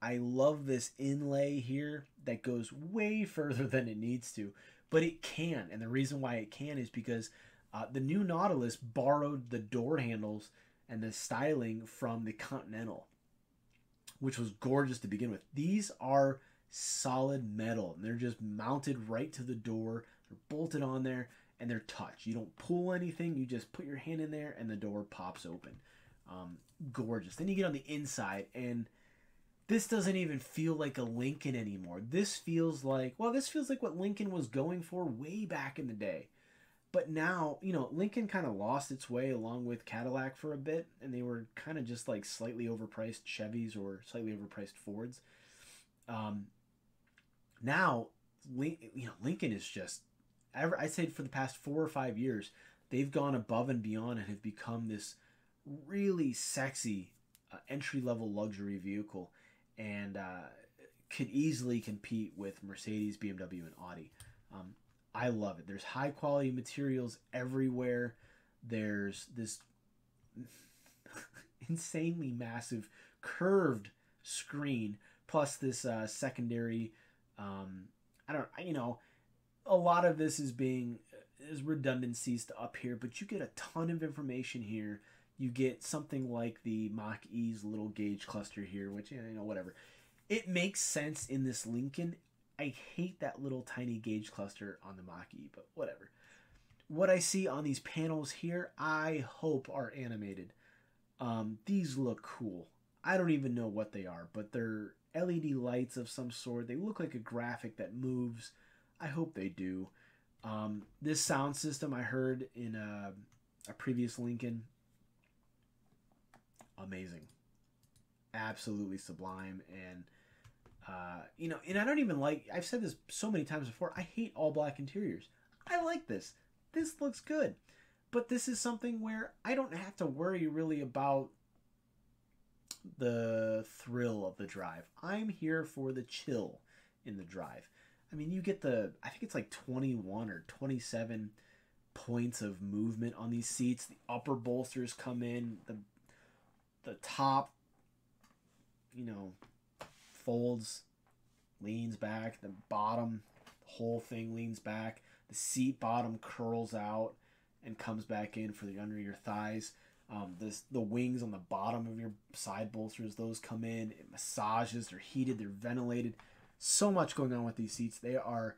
I love this inlay here that goes way further than it needs to, but it can. And the reason why it can is because the new Nautilus borrowed the door handles and the styling from the Continental, which was gorgeous to begin with. These are solid metal, and they're just mounted right to the door. They're bolted on there. And they're touch. You don't pull anything. You just put your hand in there and the door pops open. Gorgeous. Then you get on the inside, and this doesn't even feel like a Lincoln anymore. This feels like, well, this feels like what Lincoln was going for way back in the day. But now, you know, Lincoln kind of lost its way along with Cadillac for a bit, and they were kind of just like slightly overpriced Chevys or slightly overpriced Fords. Now, Lincoln is just, I said for the past 4 or 5 years, they've gone above and beyond and have become this really sexy entry-level luxury vehicle. And could easily compete with Mercedes, BMW, and Audi. I love it. There's high quality materials everywhere. There's this insanely massive curved screen, plus this secondary. A lot of this is redundancies to up here, but you get a ton of information here. You get something like the Mach-E's little gauge cluster here, which, whatever. It makes sense in this Lincoln. I hate that little tiny gauge cluster on the Mach-E, but whatever. What I see on these panels here, I hope are animated. These look cool. I don't even know what they are, but they're LED lights of some sort. They look like a graphic that moves. I hope they do. This sound system I heard in a previous Lincoln. Amazing. Absolutely sublime. And, and I don't even like, I've said this so many times before, I hate all black interiors. I like this. This looks good. But this is something where I don't have to worry really about the thrill of the drive. I'm here for the chill in the drive. I mean, you get the, I think it's like 21 or 27 points of movement on these seats. The upper bolsters come in, the top, folds, leans back, the bottom, the whole thing leans back, the seat bottom curls out and comes back in for the under your thighs. The wings on the bottom of your side bolsters, those come in, it massages, they're heated, they're ventilated. So much going on with these seats. They are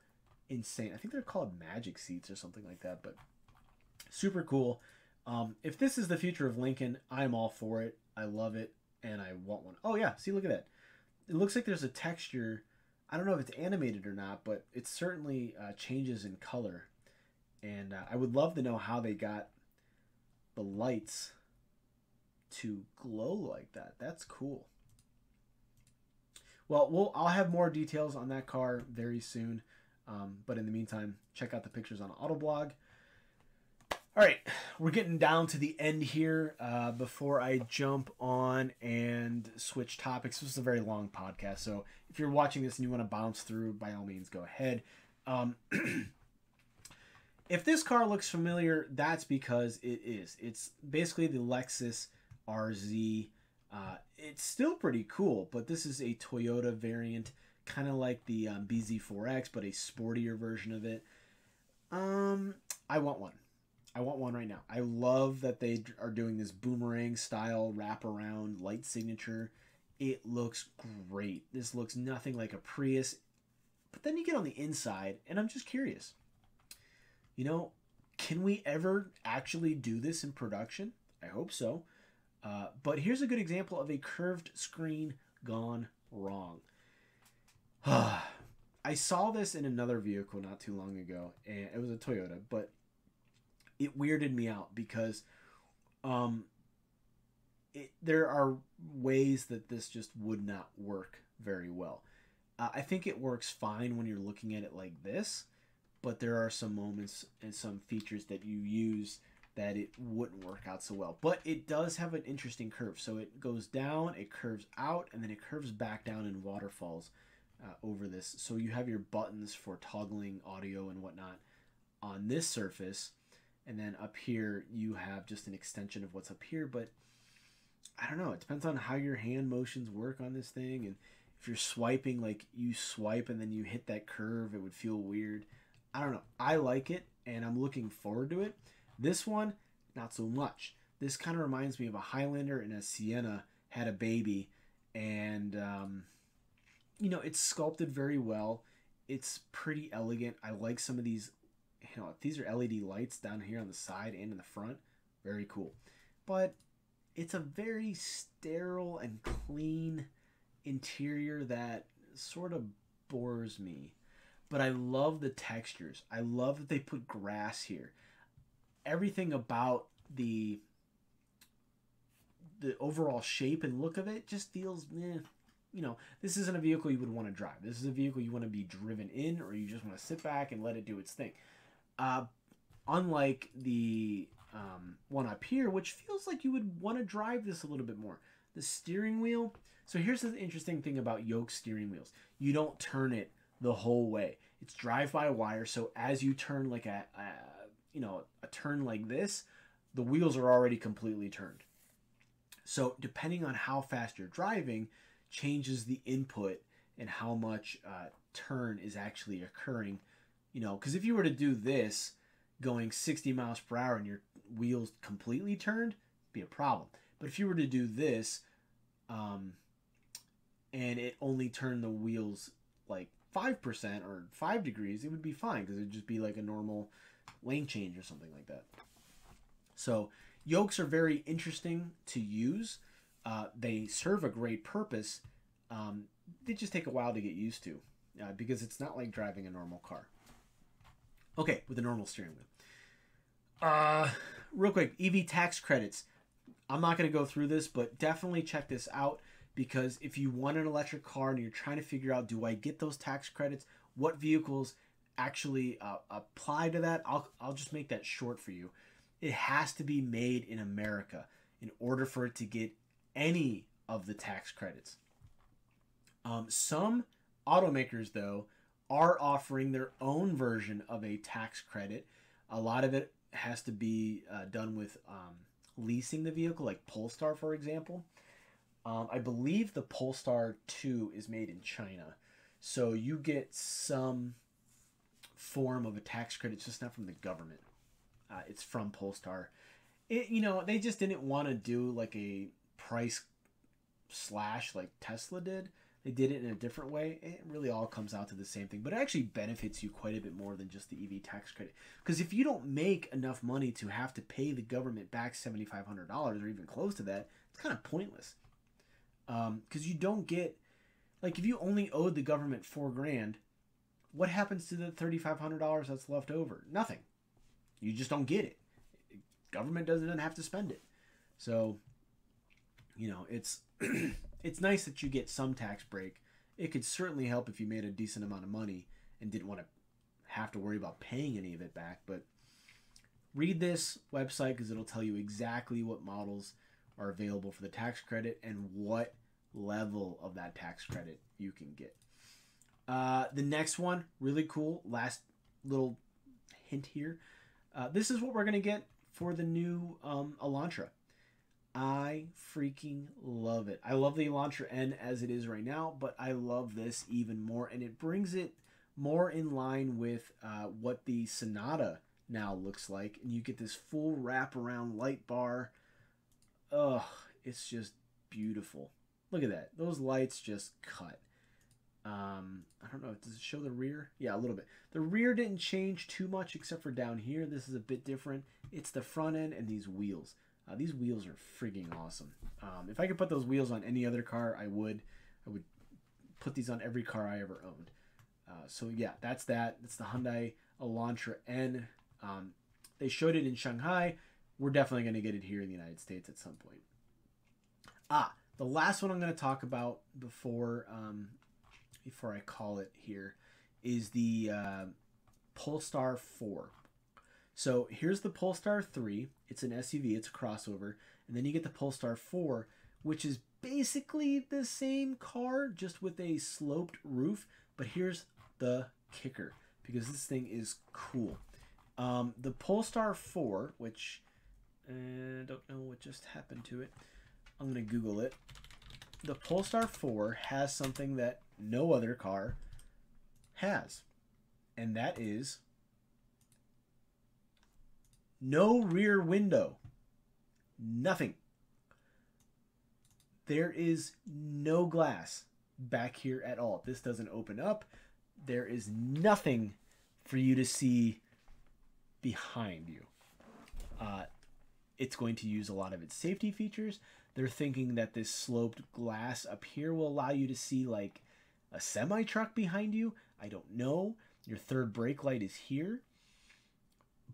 insane. I think they're called magic seats or something like that, but super cool. If this is the future of Lincoln, I'm all for it. I love it, and I want one. Oh, yeah. See, look at that. It looks like there's a texture. I don't know if it's animated or not, but it certainly changes in color. And I would love to know how they got the lights to glow like that. That's cool. Well, I'll have more details on that car very soon. But in the meantime, check out the pictures on Autoblog. All right, we're getting down to the end here before I jump on and switch topics. This is a very long podcast, so if you're watching this and you want to bounce through, by all means, go ahead. If this car looks familiar, that's because it is. It's basically the Lexus RZ. It's still pretty cool, but this is a Toyota variant, kind of like the BZ4X, but a sportier version of it. I want one. I want one right now. I love that they are doing this boomerang style wraparound light signature. It looks great. This looks nothing like a Prius, but then you get on the inside, and I'm just curious. Can we ever actually do this in production? I hope so. But here's a good example of a curved screen gone wrong. I saw this in another vehicle not too long ago, and it was a Toyota, but it weirded me out because there are ways that this just would not work very well. I think it works fine when you're looking at it like this, but there are some moments and some features that you use that it wouldn't work out so well. But it does have an interesting curve. So it goes down, it curves out, and then it curves back down in waterfalls over this. So you have your buttons for toggling audio and whatnot on this surface. And then up here, you have just an extension of what's up here. But I don't know. It depends on how your hand motions work on this thing. And if you're swiping, like you swipe and then you hit that curve, it would feel weird. I don't know. I like it, and I'm looking forward to it. This one, not so much. This kind of reminds me of a Highlander and a Sienna had a baby. And, it's sculpted very well. It's pretty elegant. I like some of these. These are LED lights down here on the side and in the front. Very cool. But it's a very sterile and clean interior that sort of bores me. But I love the textures. I love that they put grass here. Everything about the overall shape and look of it just feels, this isn't a vehicle you would want to drive. This is a vehicle you want to be driven in, or you just want to sit back and let it do its thing. Unlike the one up here, which feels like you would want to drive this a little bit more. The steering wheel. So here's the interesting thing about yoke steering wheels. you don't turn it the whole way. It's drive-by-wire, so as you turn like a turn like this, the wheels are already completely turned. So depending on how fast you're driving changes the input and how much turn is actually occurring, you know, because if you were to do this going 60 miles per hour and your wheels completely turned, it'd be a problem. But if you were to do this and it only turned the wheels like 5% or 5 degrees, it would be fine because it would just be like a normal lane change or something like that. So yokes are very interesting to use. They serve a great purpose. They just take a while to get used to because it's not like driving a normal car. Okay, with a normal steering wheel. Real quick, EV tax credits. I'm not going to go through this, but definitely check this out because if you want an electric car and you're trying to figure out, do I get those tax credits? What vehicles actually apply to that? I'll just make that short for you. It has to be made in America in order for it to get any of the tax credits. Some automakers, though, are offering their own version of a tax credit. A lot of it has to be done with leasing the vehicle, like Polestar, for example. I believe the Polestar 2 is made in China. So you get some form of a tax credit. It's just not from the government. It's from Polestar. You know, they just didn't want to do like a price slash like Tesla did. They did it in a different way. It really all comes out to the same thing, but it actually benefits you quite a bit more than just the EV tax credit. Because if you don't make enough money to have to pay the government back $7,500 or even close to that, it's kind of pointless. Because you don't get, like, if you only owed the government $4,000, what happens to the $3,500 that's left over? Nothing. You just don't get it. Government doesn't have to spend it. So, you know, it's it's nice that you get some tax break. It could certainly help if you made a decent amount of money and didn't want to have to worry about paying any of it back. But read this website because it'll tell you exactly what models are available for the tax credit and what level of that tax credit you can get. The next one, really cool. Last little hint here. This is what we're going to get for the new Elantra. I freaking love it. I love the Elantra N as it is right now, but I love this even more. And it brings it more in line with what the Sonata now looks like. And you get this full wraparound light bar. Oh, it's just beautiful. Look at that. Those lights just cut. I don't know, does it show the rear? Yeah, a little bit. The rear didn't change too much except for down here. This is a bit different. It's the front end and these wheels. These wheels are freaking awesome. If I could put those wheels on any other car, I would. I would put these on every car I ever owned. So yeah, that's that. It's the Hyundai Elantra N. They showed it in Shanghai. We're definitely going to get it here in the United States at some point. The last one I'm going to talk about before... before I call it here, is the Polestar 4. So here's the Polestar 3. It's an SUV. It's a crossover. And then you get the Polestar 4, which is basically the same car, just with a sloped roof. But here's the kicker, because this thing is cool. The Polestar 4, which I don't know what just happened to it. I'm going to Google it. The Polestar 4 has something that no other car has, and that is no rear window. Nothing. There is no glass back here at all. This doesn't open up. There is nothing for you to see behind you. It's going to use a lot of its safety features. They're thinking that this sloped glass up here will allow you to see like a semi-truck behind you. I don't know. Your third brake light is here.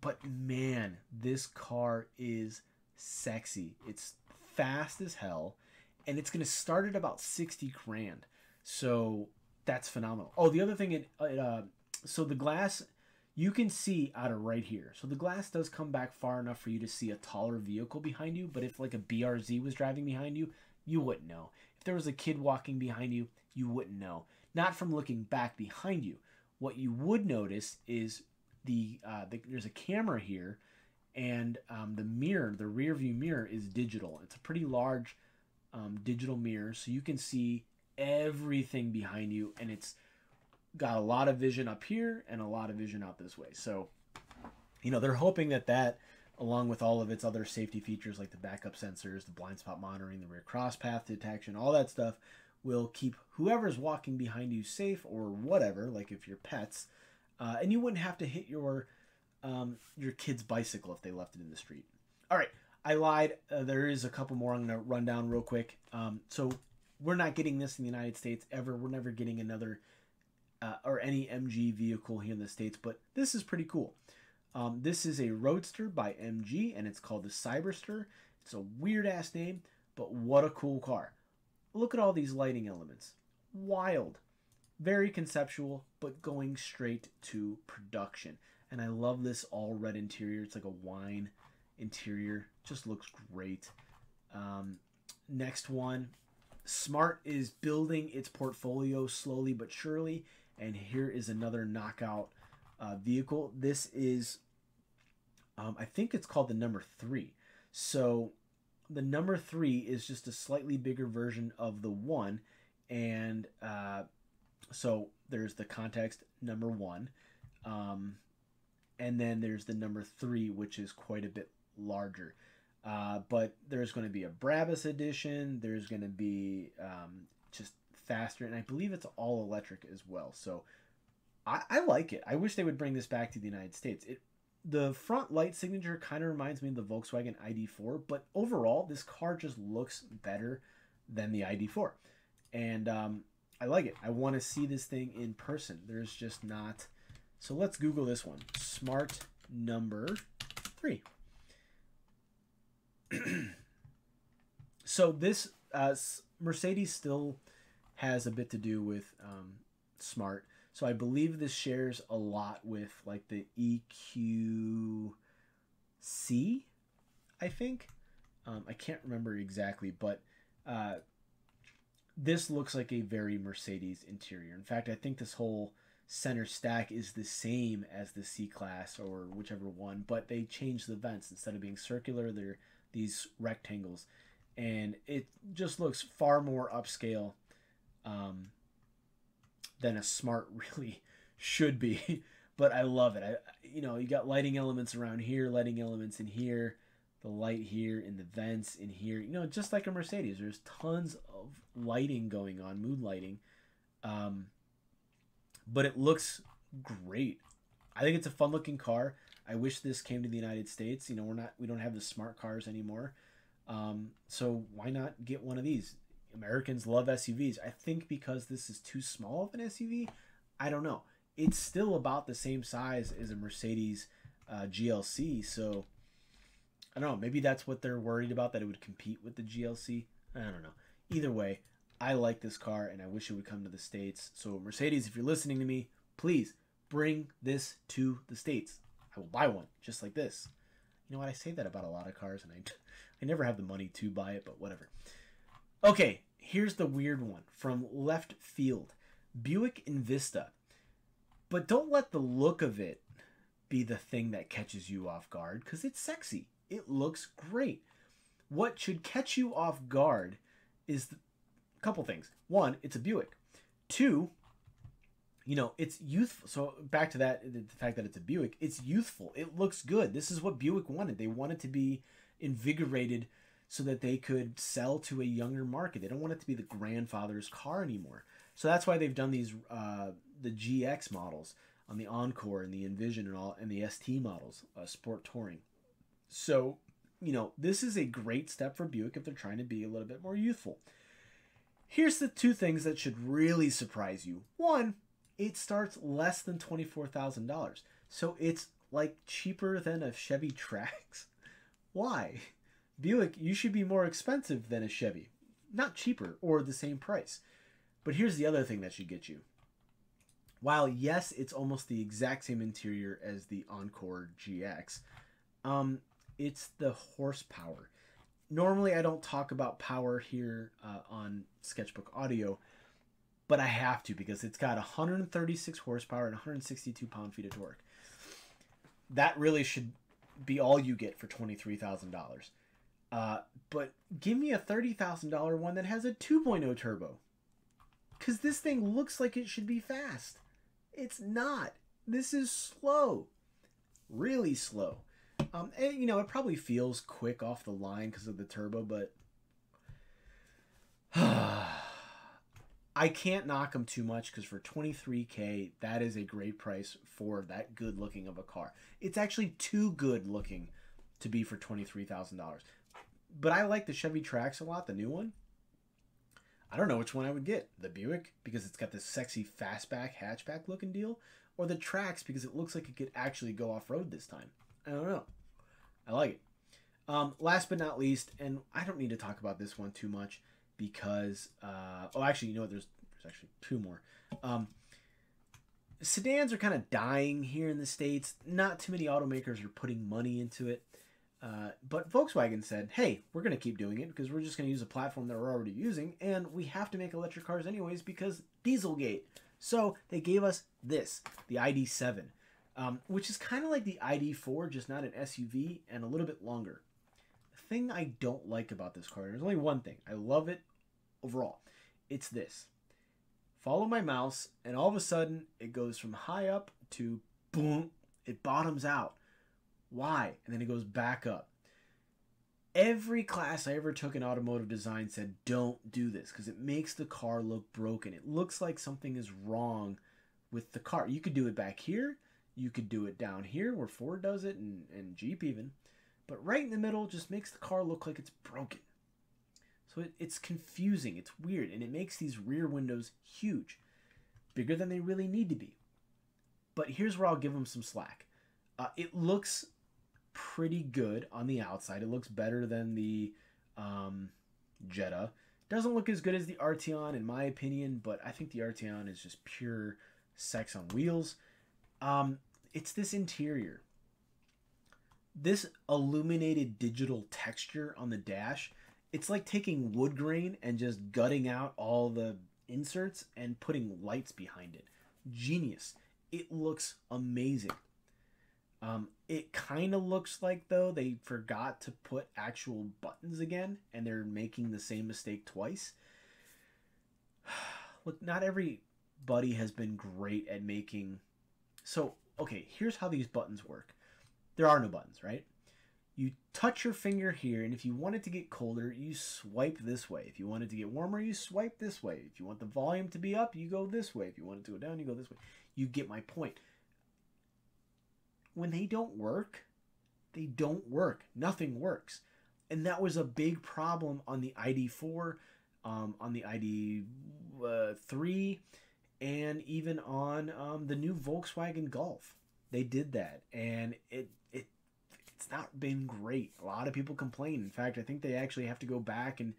But man, this car is sexy. It's fast as hell. And it's going to start at about $60,000. So that's phenomenal. Oh, the other thing, so the glass, you can see out of right here. So the glass does come back far enough for you to see a taller vehicle behind you. But if like a BRZ was driving behind you, you wouldn't know. If there was a kid walking behind you, you wouldn't know. not from looking back behind you. What you would notice is there's a camera here, and the mirror, the rear view mirror, is digital. It's a pretty large digital mirror, so you can see everything behind you, and it's got a lot of vision up here and a lot of vision out this way. So, you know, they're hoping that that, along with all of its other safety features like the backup sensors, the blind spot monitoring, the rear cross path detection, all that stuff, will keep whoever's walking behind you safe or whatever, like if you're pets, and you wouldn't have to hit your kid's bicycle if they left it in the street. All right, I lied. There is a couple more I'm going to run down real quick. So we're not getting this in the United States ever. We're never getting another or any MG vehicle here in the States, but this is pretty cool. This is a Roadster by MG, and it's called the Cyberster. It's a weird-ass name, but what a cool car. Look at all these lighting elements. Wild. Very conceptual, but going straight to production. And I love this all-red interior. It's like a wine interior. Just looks great. Next one. Smart is building its portfolio slowly but surely. And here is another knockout vehicle. This is, I think it's called the number 3. So the number 3 is just a slightly bigger version of the 1. And so there's the context number 1. And then there's the number 3, which is quite a bit larger. But there's going to be a Brabus edition. There's going to be just faster. And I believe it's all electric as well. So I like it. I wish they would bring this back to the United States. The front light signature kind of reminds me of the Volkswagen ID4. But overall, this car just looks better than the ID4. And I like it. I want to see this thing in person. There's just not. So let's Google this one. Smart number 3. So this Mercedes still has a bit to do with Smart. So I believe this shares a lot with like the EQC, I think. I can't remember exactly, but this looks like a very Mercedes interior. In fact, I think this whole center stack is the same as the C-Class or whichever one, but they changed the vents. Instead of being circular, they're these rectangles, and it just looks far more upscale than a Smart really should be. But I love it. You know, you got lighting elements around here, lighting elements in here, the light here, in the vents in here. You know, just like a Mercedes, there's tons of lighting going on, mood lighting. But it looks great. I think it's a fun-looking car. I wish this came to the United States. You know, we don't have the Smart cars anymore. So why not get one of these? Americans love SUVs. I think because this is too small of an SUV, I don't know. It's still about the same size as a Mercedes GLC. So I don't know. Maybe that's what they're worried about, that it would compete with the GLC. I don't know. Either way, I like this car, and I wish it would come to the States. So Mercedes, if you're listening to me, please bring this to the States. I will buy one just like this. You know what? I say that about a lot of cars, and I never have the money to buy it, but whatever. Okay, here's the weird one from left field. Buick Envista. But don't let the look of it be the thing that catches you off guard, because it's sexy. It looks great. What should catch you off guard is couple things. One, it's a Buick. Two, you know, it's youthful. So back to that, the fact that it's a Buick, it's youthful. It looks good. This is what Buick wanted. They wanted to be invigorated so that they could sell to a younger market. They don't want it to be the grandfather's car anymore. So that's why they've done these the GX models on the Encore and the Envision and all, and the ST models, Sport Touring. So, you know, this is a great step for Buick if they're trying to be a little bit more youthful. Here's the two things that should really surprise you. One, it starts less than $24,000. So it's like cheaper than a Chevy Trax. Why? Buick, you should be more expensive than a Chevy. Not cheaper or the same price. But here's the other thing that should get you. While, yes, it's almost the exact same interior as the Encore GX, it's the horsepower. Normally, I don't talk about power here on Sketchbook Audio, but I have to because it's got 136 horsepower and 162 pound-feet of torque. That really should be all you get for $23,000. But give me a $30,000 one that has a 2.0 turbo. Because this thing looks like it should be fast. It's not. This is slow. Really slow. And, you know, it probably feels quick off the line because of the turbo, but... I can't knock them too much because for $23K, that is a great price for that good looking of a car. It's actually too good looking to be for $23,000. But I like the Chevy Trax a lot, the new one. I don't know which one I would get. The Buick, because it's got this sexy fastback, hatchback looking deal. Or the Trax, because it looks like it could actually go off-road this time. I don't know. I like it. Last but not least, and I don't need to talk about this one too much, because, oh, actually, you know what? There's actually two more. Sedans are kind of dying here in the States. Not too many automakers are putting money into it. But Volkswagen said, hey, we're going to keep doing it because we're just going to use a platform that we're already using. And we have to make electric cars anyways because Dieselgate. So they gave us this, the ID.7, which is kind of like the ID.4, just not an SUV and a little bit longer. Thing I don't like about this car, there's only one thing. I love it overall. It's this. Follow my mouse, and all of a sudden, it goes from high up to boom. It bottoms out. Why? And then it goes back up. Every class I ever took in automotive design said, don't do this, because it makes the car look broken. It looks like something is wrong with the car. You could do it back here. You could do it down here, where Ford does it, and Jeep even. But right in the middle just makes the car look like it's broken. So it's confusing, it's weird, and it makes these rear windows huge. Bigger than they really need to be. But here's where I'll give them some slack. It looks pretty good on the outside. It looks better than the Jetta. Doesn't look as good as the Arteon in my opinion, but I think the Arteon is just pure sex on wheels. It's this interior. This illuminated digital texture on the dash, it's like taking wood grain and just gutting out all the inserts and putting lights behind it. Genius. It looks amazing. It kind of looks like, though, they forgot to put actual buttons again, and they're making the same mistake twice. Look, not everybody has been great at making... So, okay, here's how these buttons work. There are no buttons, right? You touch your finger here, and if you want it to get colder, you swipe this way. If you want it to get warmer, you swipe this way. If you want the volume to be up, you go this way. If you want it to go down, you go this way. You get my point. When they don't work, they don't work. Nothing works. And that was a big problem on the ID.4, on the ID.3, and even on the new Volkswagen Golf. They did that, and it's not been great. A lot of people complain. In fact, I think they actually have to go back and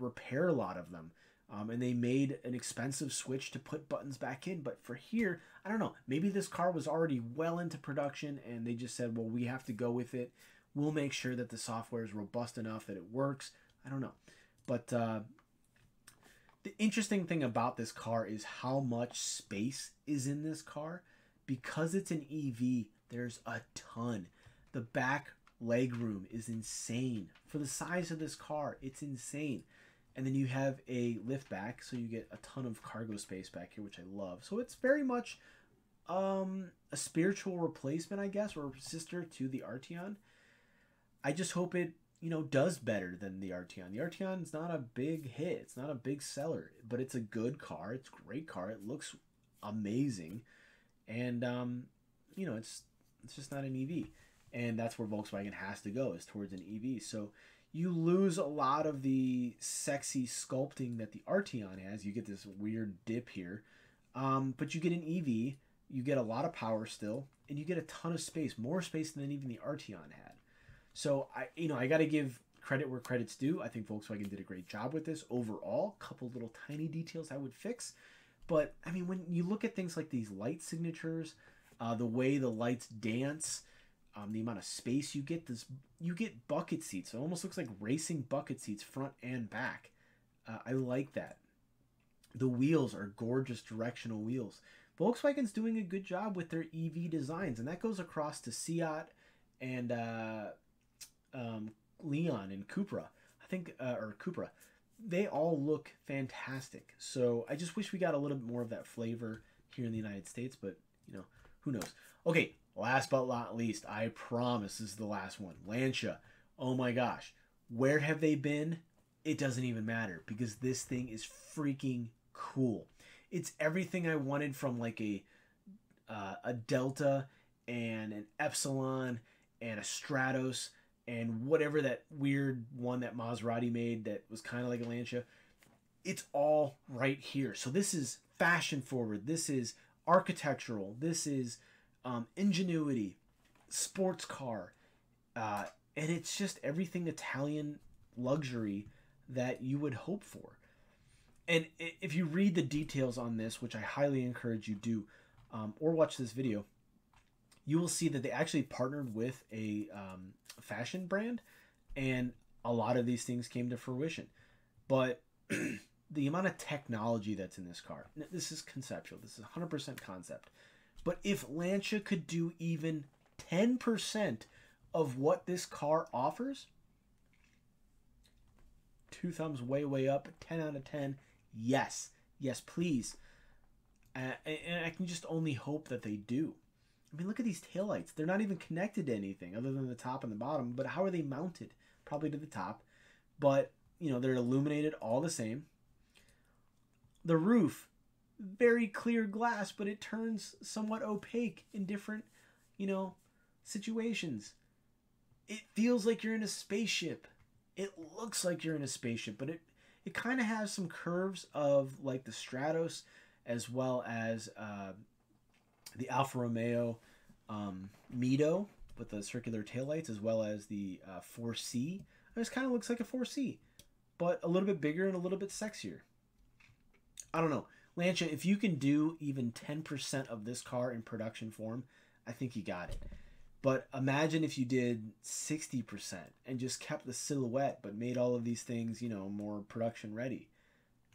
repair a lot of them. And they made an expensive switch to put buttons back in. But for here, I don't know. Maybe this car was already well into production, and they just said, well, we have to go with it. We'll make sure that the software is robust enough that it works. I don't know. But the interesting thing about this car is how much space is in this car. Because it's an EV, there's a ton. The back legroom is insane. For the size of this car, it's insane. And then you have a lift back, so you get a ton of cargo space back here, which I love. So it's very much a spiritual replacement, I guess, or sister to the Arteon. I just hope it, you know, does better than the Arteon. The Arteon is not a big hit. It's not a big seller, but it's a good car. It's a great car. It looks amazing. And, you know, it's just not an EV. And that's where Volkswagen has to go, is towards an EV. So you lose a lot of the sexy sculpting that the Arteon has. You get this weird dip here. But you get an EV. You get a lot of power still. And you get a ton of space. More space than even the Arteon had. So, I got to give credit where credit's due. I think Volkswagen did a great job with this overall. A couple little tiny details I would fix. But, I mean, when you look at things like these light signatures, the way the lights dance, the amount of space you get, you get bucket seats. It almost looks like racing bucket seats front and back. I like that. The wheels are gorgeous directional wheels. Volkswagen's doing a good job with their EV designs, and that goes across to Seat and Leon and Cupra. I think, or Cupra. They all look fantastic. So I just wish we got a little bit more of that flavor here in the United States, but you know, who knows? Okay, last but not least, I promise this is the last one. Lancia. Oh my gosh. Where have they been? It doesn't even matter because this thing is freaking cool. It's everything I wanted from like a Delta and an Epsilon and a Stratos and whatever that weird one that Maserati made that was kind of like a Lancia. It's all right here. So this is fashion forward. This is architectural. This is ingenuity, sports car. And it's just everything Italian luxury that you would hope for. And if you read the details on this, which I highly encourage you do, or watch this video, you will see that they actually partnered with a fashion brand, and a lot of these things came to fruition. But the amount of technology that's in this car, this is conceptual, this is 100% concept. But if Lancia could do even 10% of what this car offers, two thumbs way up, 10 out of 10, yes, yes please. And I can just only hope that they do. I mean, look at these taillights. They're not even connected to anything other than the top and the bottom, but how are they mounted? Probably to the top, but you know, they're illuminated all the same. The roof, very clear glass, but it turns somewhat opaque in different, you know, situations. It feels like you're in a spaceship. It looks like you're in a spaceship, but it kind of has some curves of like the Stratos as well as the Alfa Romeo Mido with the circular taillights, as well as the 4C. This kind of looks like a 4C, but a little bit bigger and a little bit sexier. I don't know. Lancia, if you can do even 10% of this car in production form, I think you got it. But imagine if you did 60% and just kept the silhouette, but made all of these things, you know, more production ready.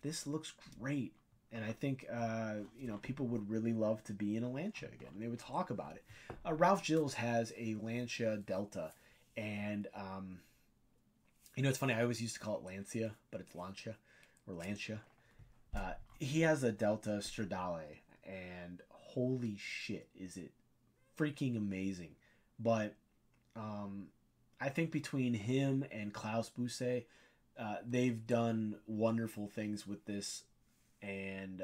This looks great. And I think, you know, people would really love to be in a Lancia again. They would talk about it. Ralph Gilles has a Lancia Delta. And, you know, it's funny. I always used to call it Lancia, but it's Lancia or Lancia. He has a Delta Stradale. And holy shit, is it freaking amazing. But I think between him and Klaus Busse, they've done wonderful things with this. And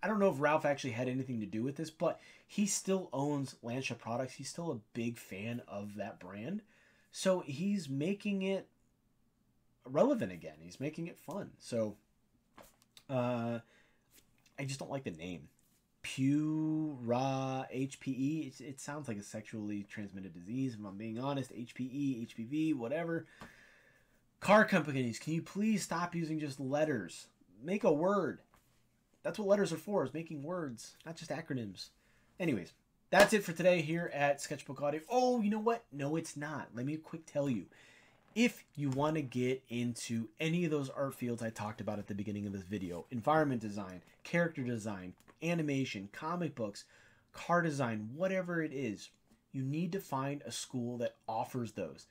I don't know if Ralph actually had anything to do with this, but he still owns Lancia products. He's still a big fan of that brand. So he's making it relevant again. He's making it fun. So I just don't like the name. Pura HPE. It sounds like a sexually transmitted disease, if I'm being honest. HPE, HPV, whatever. Car companies, can you please stop using just letters? Make a word. That's what letters are for, is making words, not just acronyms. Anyways, that's it for today here at Sketchbook Audio. Oh, you know what? No, it's not. Let me quick tell you. If you want to get into any of those art fields I talked about at the beginning of this video, environment design, character design, animation, comic books, car design, whatever it is, you need to find a school that offers those.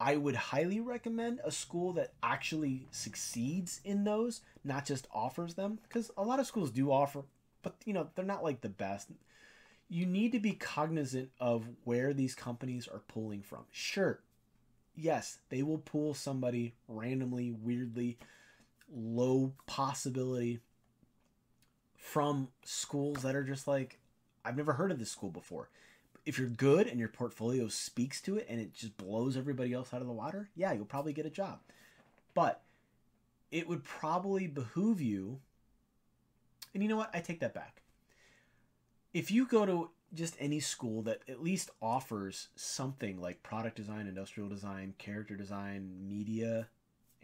I would highly recommend a school that actually succeeds in those, not just offers them, because a lot of schools do offer, but you know, they're not like the best. You need to be cognizant of where these companies are pulling from. Sure, yes, they will pull somebody randomly, weirdly, low possibility from schools that are just like, I've never heard of this school before. If you're good and your portfolio speaks to it and it just blows everybody else out of the water, yeah, you'll probably get a job. But it would probably behoove you, and you know what? I take that back. If you go to just any school that at least offers something like product design, industrial design, character design, media,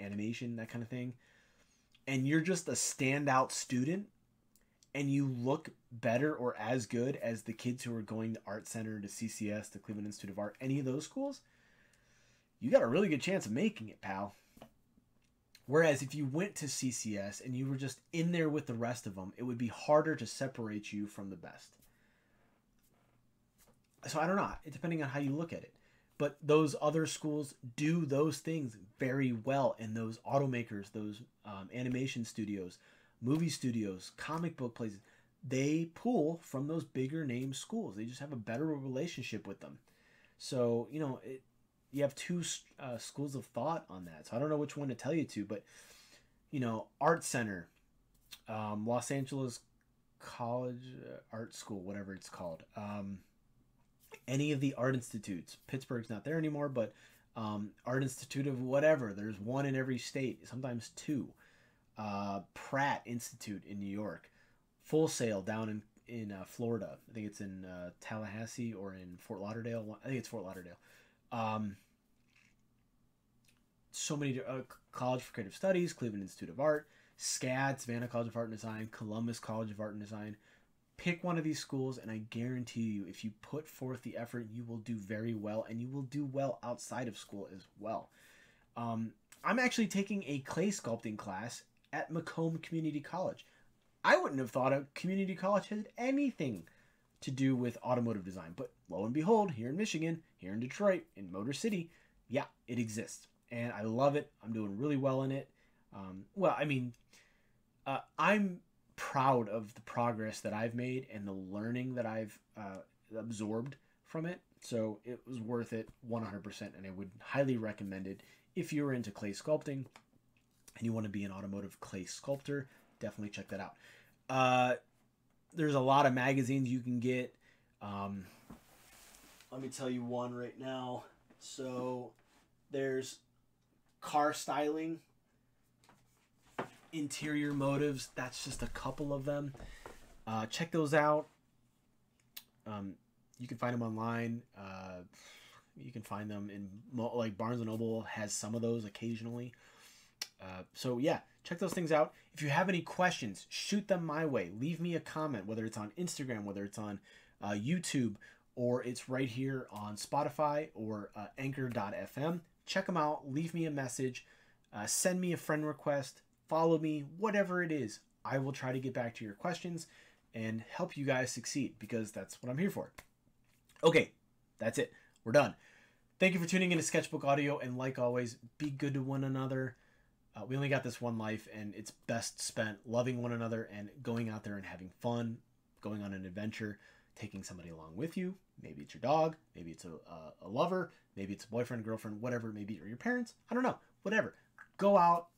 animation, that kind of thing, and you're just a standout student, and you look better or as good as the kids who are going to Art Center, to CCS, to Cleveland Institute of Art, any of those schools, you got a really good chance of making it, pal. Whereas if you went to CCS and you were just in there with the rest of them, it would be harder to separate you from the best. So I don't know. It's depending on how you look at it. But those other schools do those things very well. And those automakers, those animation studios, movie studios, comic book places, they pull from those bigger name schools. They just have a better relationship with them. So, you know, you have two schools of thought on that. So I don't know which one to tell you to, but, you know, Art Center, Los Angeles College Art School, whatever it's called. Any of the art institutes. Pittsburgh's not there anymore, but Art Institute of whatever. There's one in every state, sometimes two. Pratt Institute in New York. Full Sail down in Florida. I think it's in Tallahassee or in Fort Lauderdale. I think it's Fort Lauderdale. So many. College for Creative Studies, Cleveland Institute of Art, SCAD, Savannah College of Art and Design, Columbus College of Art and Design. Pick one of these schools, and I guarantee you, if you put forth the effort, you will do very well, and you will do well outside of school as well. I'm actually taking a clay sculpting class at Macomb Community College. I wouldn't have thought a community college had anything to do with automotive design, but lo and behold, here in Michigan, here in Detroit, in Motor City, yeah, it exists, and I love it. I'm doing really well in it. Well, I mean, I'm proud of the progress that I've made and the learning that I've absorbed from it. So it was worth it 100%, and I would highly recommend it. If you're into clay sculpting and you want to be an automotive clay sculptor, definitely check that out. There's a lot of magazines you can get. Let me tell you one right now. So there's Car Styling, Interior Motives. That's just a couple of them. Check those out. You can find them online. You can find them in, like, Barnes & Noble has some of those occasionally. So yeah, check those things out. If you have any questions, shoot them my way. Leave me a comment, whether it's on Instagram, whether it's on YouTube, or it's right here on Spotify or anchor.fm. Check them out. Leave me a message. Send me a friend request. Follow me, whatever it is. I will try to get back to your questions and help you guys succeed, because that's what I'm here for. Okay, that's it. We're done. Thank you for tuning in to Sketchbook Audio, and like always, be good to one another. We only got this one life, and it's best spent loving one another and going out there and having fun, going on an adventure, taking somebody along with you. Maybe it's your dog, maybe it's a lover, maybe it's a boyfriend, girlfriend, whatever, maybe or your parents. I don't know, whatever. Go out,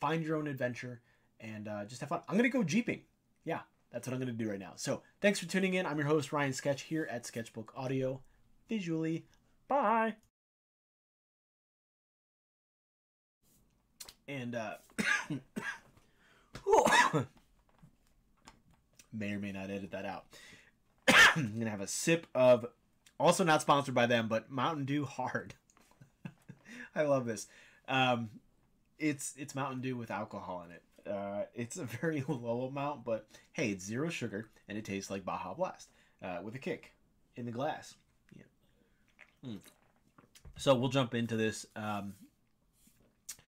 find your own adventure, and just have fun. I'm going to go Jeeping. Yeah, that's what I'm going to do right now. So thanks for tuning in. I'm your host, Ryan Sketch, here at Sketchbook Audio Visually. Bye. And may or may not edit that out. I'm going to have a sip of, also not sponsored by them, but Mountain Dew Hard. I love this. It's Mountain Dew with alcohol in it. It's a very low amount, but hey, it's zero sugar, and it tastes like Baja Blast with a kick in the glass. Yeah. So we'll jump into this.